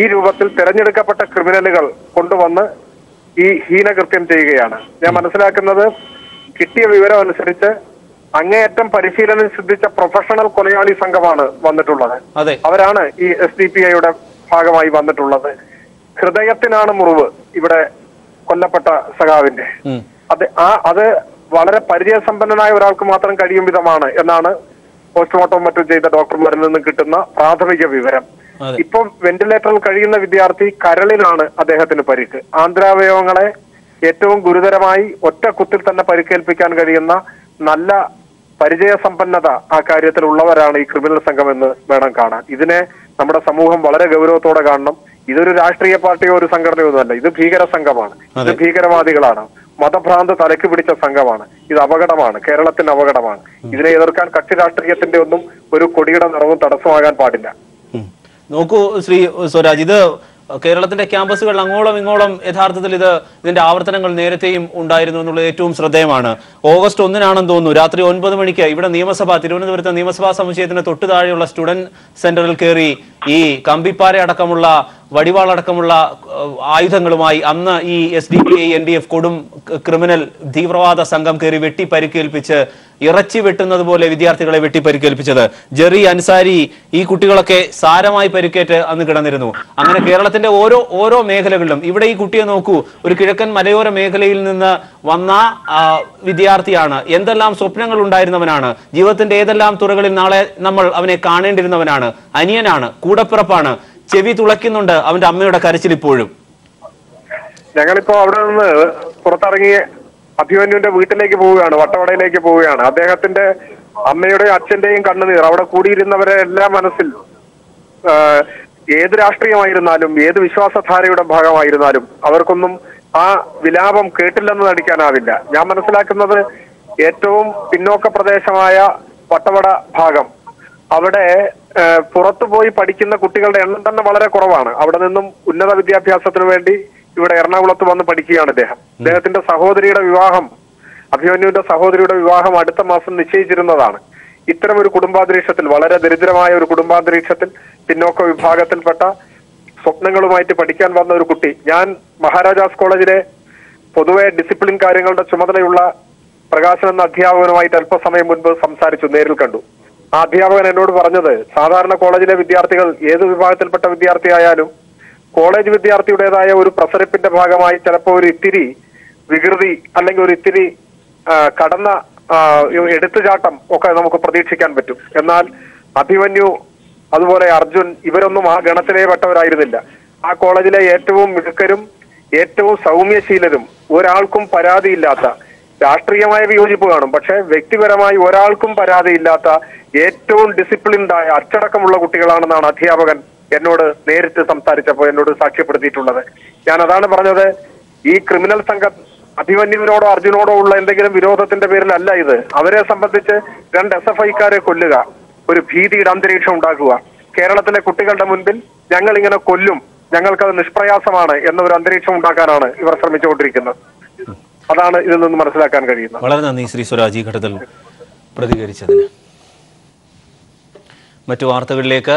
ഈ രൂപത്തിൽ തിരഞ്ഞെടുക്കപ്പെട്ട ക്രിമിനലുകൾ കൊണ്ടുവന്ന് ഈ ഹീനകൃത്യം ചെയ്യുകയാണ്. ഞാൻ മനസ്സിലാക്കുന്നത് കിട്ടിയ വിവരം അനുസരിച്ച് അങ്ങേയറ്റം പരിശീലനം സിദ്ധിച്ച പ്രൊഫഷണൽ കൊലയാളി സംഘമാണ് വന്നിട്ടുള്ളത്. അവരാണ് ഈ SDPIയുടെ ഭാഗമായി വന്നിട്ടുള്ളത്. ഹൃദയത്തിനാണ് മുറിവ് ഇവിടെ കൊല്ലപ്പെട്ട സഖാവിന്റെ. അത് വളരെ പരിചയസമ്പന്നനായ ഒരാൾക്ക് മാത്രം കഴിയും വിധമാണ് എന്നാണ് പോസ്റ്റ്മോർട്ടം മറ്റും ചെയ്ത ഡോക്ടർമാരിൽ നിന്ന് കിട്ടുന്ന പ്രാഥമിക വിവരം. ഇപ്പം വെന്റിലേറ്ററിൽ കഴിയുന്ന വിദ്യാർത്ഥി കരളിലാണ് അദ്ദേഹത്തിന് പരിക്ക്. ആന്തരാവയവങ്ങളെ ഏറ്റവും ഗുരുതരമായി ഒറ്റ കുത്തിൽ തന്നെ പരിക്കേൽപ്പിക്കാൻ കഴിയുന്ന നല്ല പരിചയസമ്പന്നത ആ കാര്യത്തിലുള്ളവരാണ് ഈ ക്രിമിനൽ സംഘം എന്ന് വേണം കാണാൻ. ഇതിനെ നമ്മുടെ സമൂഹം വളരെ ഗൗരവത്തോടെ കാണണം. ഇതൊരു രാഷ്ട്രീയ പാർട്ടിയോ ഒരു സംഘടനയൊന്നുമല്ല. ഇത് ഭീകര സംഘമാണ്, ഇത് ഭീകരവാദികളാണ്, മതഭ്രാന്ത് തലയ്ക്ക് പിടിച്ച സംഘമാണ്. ഇത് അപകടമാണ്, കേരളത്തിന് അപകടമാണ്. ഇതിനെ എതിർക്കാൻ കക്ഷി രാഷ്ട്രീയത്തിന്റെ ഒന്നും ഒരു കൊടിയുടെ നിറവും തടസ്സമാകാൻ പാടില്ല. നോക്കൂ ശ്രീ സ്വരാജ്, ഇത് കേരളത്തിന്റെ ക്യാമ്പസുകൾ അങ്ങോളം ഇങ്ങോളം യഥാർത്ഥത്തിൽ ഇതിന്റെ ആവർത്തനങ്ങൾ നേരത്തെയും ഉണ്ടായിരുന്നു എന്നുള്ളത് ഏറ്റവും ശ്രദ്ധേയമാണ്. ഓഗസ്റ്റ് 1 തോന്നുന്നു രാത്രി 9 മണിക്ക് ഇവിടെ തിരുവനന്തപുരത്തെ നിയമസഭാ സമുച്ചയത്തിന് തൊട്ടു താഴെയുള്ള സ്റ്റുഡന്റ് സെന്ററിൽ കയറി ഈ കമ്പിപ്പാര അടക്കമുള്ള വടിവാളടക്കമുള്ള ആയുധങ്ങളുമായി അന്ന് ഈ SDPI NDF കൊടും ക്രിമിനൽ തീവ്രവാദ സംഘം കയറി വെട്ടി പരിക്കേൽപ്പിച്ച്, ഇറച്ചി വെട്ടുന്നത് പോലെ വിദ്യാർത്ഥികളെ വെട്ടി പരിക്കേൽപ്പിച്ചത്. ജെറി, അൻസാരി, ഈ കുട്ടികളൊക്കെ സാരമായി പരിക്കേറ്റ് അന്ന് കിടന്നിരുന്നു. അങ്ങനെ കേരളത്തിന്റെ ഓരോ മേഖലകളിലും ഇവിടെ ഈ കുട്ടിയെ നോക്കൂ, ഒരു കിഴക്കൻ മലയോര മേഖലയിൽ നിന്ന് വന്ന വിദ്യാർത്ഥിയാണ്. എന്തെല്ലാം സ്വപ്നങ്ങൾ ഉണ്ടായിരുന്നവനാണ്, ജീവിതത്തിന്റെ ഏതെല്ലാം തുറകളിൽ നാളെ നമ്മൾ അവനെ കാണേണ്ടിരുന്നവനാണ്. അനിയനാണ്, കൂടപ്പിറപ്പാണ്. ചെവി തുളയ്ക്കുന്നുണ്ട് അവന്റെ അമ്മയുടെ കരച്ചിൽ ഇപ്പോഴും. ഞങ്ങളിപ്പോ അവിടെ നിന്ന് പുറത്തിറങ്ങിയ അഭിമന്യുവിന്റെ വീട്ടിലേക്ക് പോവുകയാണ്, വട്ടവടയിലേക്ക് പോവുകയാണ്. അദ്ദേഹത്തിന്റെ അമ്മയുടെയും അച്ഛന്റെയും കണ്ണുനീർ, അവിടെ കൂടിയിരുന്നവരെ എല്ലാ മനസ്സിൽ ഏത് രാഷ്ട്രീയമായിരുന്നാലും ഏത് വിശ്വാസധാരയുടെ ഭാഗമായിരുന്നാലും അവർക്കൊന്നും ആ വിലാപം കേട്ടില്ലെന്ന് നടിക്കാനാവില്ല. ഞാൻ മനസ്സിലാക്കുന്നത് ഏറ്റവും പിന്നോക്ക പ്രദേശമായ വട്ടവട ഭാഗം, അവിടെ പുറത്തുപോയി പഠിക്കുന്ന കുട്ടികളുടെ എണ്ണം തന്നെ വളരെ കുറവാണ്. അവിടെ നിന്നും ഉന്നത വിദ്യാഭ്യാസത്തിനു വേണ്ടി ഇവിടെ എറണാകുളത്ത് വന്ന് പഠിക്കുകയാണ് അദ്ദേഹം. അദ്ദേഹത്തിന്റെ സഹോദരിയുടെ വിവാഹം, അഭിമന്യുവിന്റെ സഹോദരിയുടെ വിവാഹം അടുത്ത മാസം നിശ്ചയിച്ചിരുന്നതാണ്. ഇത്തരം ഒരു കുടുംബാന്തരീക്ഷത്തിൽ, വളരെ ദരിദ്രമായ ഒരു കുടുംബാന്തരീക്ഷത്തിൽ, പിന്നോക്ക വിഭാഗത്തിൽപ്പെട്ട സ്വപ്നങ്ങളുമായിട്ട് പഠിക്കാൻ വന്ന ഒരു കുട്ടി. ഞാൻ മഹാരാജാസ് കോളേജിലെ പൊതുവെ ഡിസിപ്ലിൻ കാര്യങ്ങളുടെ ചുമതലയുള്ള പ്രകാശൻ എന്ന അധ്യാപകനുമായിട്ട് അല്പസമയം മുൻപ് സംസാരിച്ചു, നേരിൽ കണ്ടു. ആ അധ്യാപകൻ എന്നോട് പറഞ്ഞത്, സാധാരണ കോളേജിലെ വിദ്യാർത്ഥികൾ ഏത് വിഭാഗത്തിൽപ്പെട്ട വിദ്യാർത്ഥിയായാലും കോളേജ് വിദ്യാർത്ഥിയുടേതായ ഒരു പ്രസരിപ്പിന്റെ ഭാഗമായി ചിലപ്പോൾ ഒരു ഇത്തിരി വികൃതി അല്ലെങ്കിൽ ഒരു ഇത്തിരി കടന്ന എടുത്തുചാട്ടം ഒക്കെ നമുക്ക് പ്രതീക്ഷിക്കാൻ പറ്റും. എന്നാൽ അഭിമന്യു അതുപോലെ അർജുൻ ഇവരൊന്നും ആ ഗണത്തിലേ പെട്ടവരായിരുന്നില്ല. ആ കോളേജിലെ ഏറ്റവും മിടുക്കരും ഏറ്റവും സൗമ്യശീലരും, ഒരാൾക്കും പരാതിയില്ലാത്ത, രാഷ്ട്രീയമായ വിയോജിപ്പ് കാണും പക്ഷെ വ്യക്തിപരമായി ഒരാൾക്കും പരാതിയില്ലാത്ത ഏറ്റവും ഡിസിപ്ലിൻഡായ അച്ചടക്കമുള്ള കുട്ടികളാണെന്നാണ് അധ്യാപകൻ എന്നോട് നേരിട്ട് സംസാരിച്ചപ്പോൾ എന്നോട് സാക്ഷ്യപ്പെടുത്തിയിട്ടുള്ളത്. ഞാൻ അതാണ് പറഞ്ഞത്, ഈ ക്രിമിനൽ സംഘം അഭിമന്യുവിനോടോ അർജുനോടോ ഉള്ള എന്തെങ്കിലും വിരോധത്തിന്റെ പേരിലല്ല ഇത്. അവരെ സംബന്ധിച്ച് 2 SFIക്കാരെ കൊല്ലുക, ഒരു ഭീതിയുടെ അന്തരീക്ഷം ഉണ്ടാക്കുക, കേരളത്തിലെ കുട്ടികളുടെ മുൻപിൽ ഞങ്ങൾ ഇങ്ങനെ കൊല്ലും, ഞങ്ങൾക്കത് നിഷ്പ്രയാസമാണ് എന്നൊരു അന്തരീക്ഷം ഉണ്ടാക്കാനാണ് ഇവർ ശ്രമിച്ചുകൊണ്ടിരിക്കുന്നത്. അതാണ് ഇതിൽ നിന്ന് മനസ്സിലാക്കാൻ കഴിയുന്നത്. വളരെ നന്ദി ശ്രീ സ്വരാജ് ഘട്ടത്തിൽ പ്രതികരിച്ചതിന്. മറ്റു വാർത്തകളിലേക്ക്.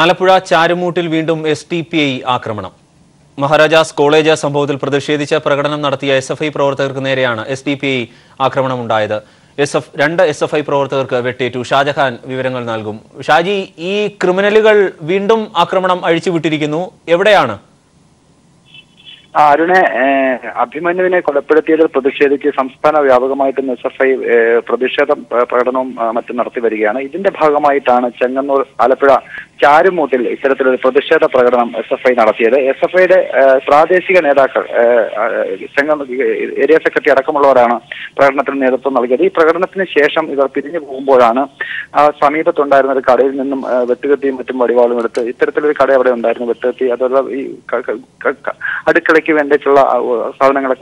ആലപ്പുഴ ചാരുമൂട്ടിൽ വീണ്ടും SDPI ആക്രമണം. മഹാരാജാസ് കോളേജ് സംഭവത്തിൽ പ്രതിഷേധിച്ച് പ്രകടനം നടത്തിയ SFI പ്രവർത്തകർക്ക് നേരെയാണ് SDPI ആക്രമണമുണ്ടായത്. 2 SFI പ്രവർത്തകർക്ക് വെട്ടേറ്റു. ഷാജഹാൻ വിവരങ്ങൾ നൽകും. ഷാജി, ഈ ക്രിമിനലുകൾ വീണ്ടും ആക്രമണം അഴിച്ചുവിട്ടിരിക്കുന്നു, എവിടെയാണ്? അരുണെ, അഭിമന്യുവിനെ കൊലപ്പെടുത്തിയതിൽ പ്രതിഷേധിച്ച് സംസ്ഥാന വ്യാപകമായിട്ട് SFI പ്രതിഷേധ പ്രകടനവും മറ്റും നടത്തി വരികയാണ്. ഇതിന്റെ ഭാഗമായിട്ടാണ് ചെങ്ങന്നൂർ ആലപ്പുഴ ചാരുമൂട്ടിൽ ഇത്തരത്തിലൊരു പ്രതിഷേധ പ്രകടനം SFI നടത്തിയത്. SFIയുടെ പ്രാദേശിക നേതാക്കൾ, ചെങ്ങന്നൂർ ഏരിയ സെക്രട്ടറി അടക്കമുള്ളവരാണ് പ്രകടനത്തിന് നേതൃത്വം നൽകിയത്. ഈ പ്രകടനത്തിന് ശേഷം ഇവർ പിരിഞ്ഞു പോകുമ്പോഴാണ് സമീപത്തുണ്ടായിരുന്ന ഒരു കടയിൽ നിന്നും വെട്ടുകത്തിയും മറ്റും വടിവാളും എടുത്ത്, ഇത്തരത്തിലൊരു കട അവിടെ ഉണ്ടായിരുന്നു, വെട്ടുകത്തി, അതുപോലെ ഈ അടുക്കള These are medical college STPA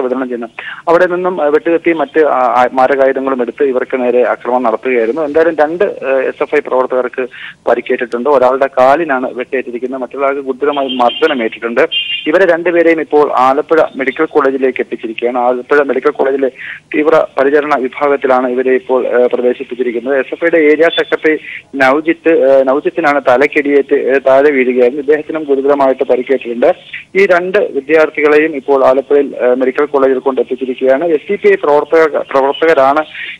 Proverana,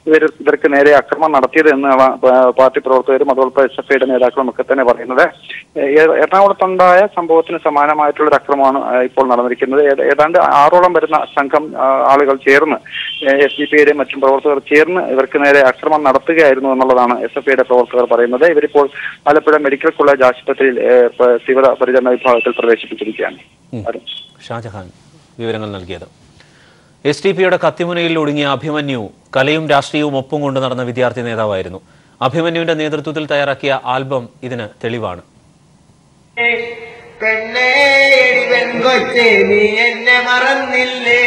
where the Canary Ackerman and Party Proverb, Madolpa, Safed and Eraklamakatana. Erna, some both in Samana, Michael Ackerman, Ipol American, and Arolam Sankam, Allegal Chern, STPA, Machin Proverb, Chern, the Canary Ackerman, Narthaga, Nolan, Safed Proverb, Parana, very poor Alapeda Medical College, Ashpatri, Siva, Parijana, Paraship. Shahjahan, വിവരങ്ങൾ നൽകിയത്. എസ്ടിപിയുടെ കത്തിമുനയിൽ ഒടുങ്ങിയ അഭിമന്യു, കലയും രാഷ്ട്രീയവും ഒപ്പം കൊണ്ട് നടന്ന വിദ്യാർത്ഥി നേതാവായിരുന്നു. അഭിമന്യുവിന്റെ നേതൃത്വത്തിൽ തയ്യാറാക്കിയ ആൽബം ഇതിന് തെളിവാണ്. പെണ്ണേ ഇവൻ കൊച്ചേ നീ എന്നെ മറന്നില്ലേ?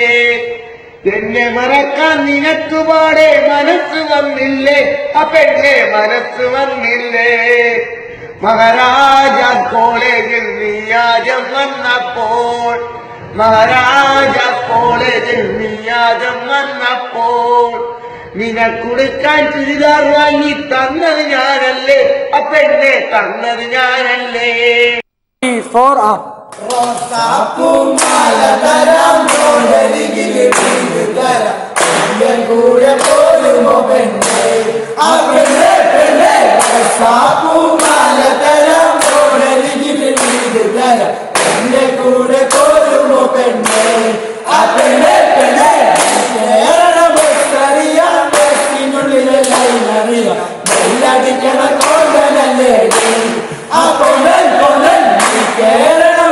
എന്നെ മറക്കാൻ നിനക്ക് പാടെ മനസ്സ് വന്നില്ലേ? അപ്പെണ്ണേ മനസ്സ് വന്നില്ലേ? Maharaja's College in Niyajamannapol. Maharaja's College in Niyajamannapol. Ninakudukkan chudidar vangi thannadu njanalle, appenne thannadu njanalle. For up. Rosappum mala tharam, rodalikile pindu tharam, engal kooda podumo penne, appenne penne, rosappum mala tharam, rodalikile pindu tharam, engal kooda podumo penne, appenne penne, era mostaria, messinulile lainaria, melladikana kondalle, appenne kondalle. Kerala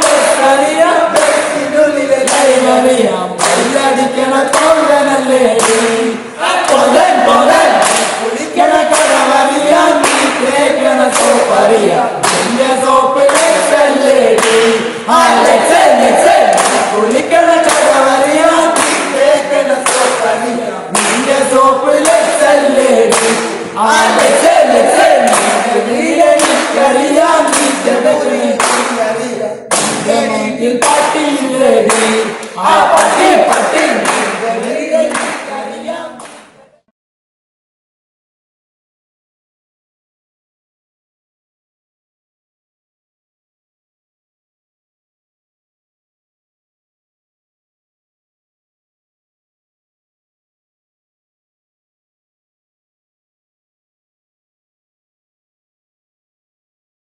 Maria, Bethilulila Maria, Maria di Kerala Kolana Lady, Kolan Kolan, Kerala Kola Maria, Kerala Soparia, India Soparia Lady, Alexander, Kerala Kola Maria, Kerala Soparia, India Soparia Lady, Alexander, Party, party, party.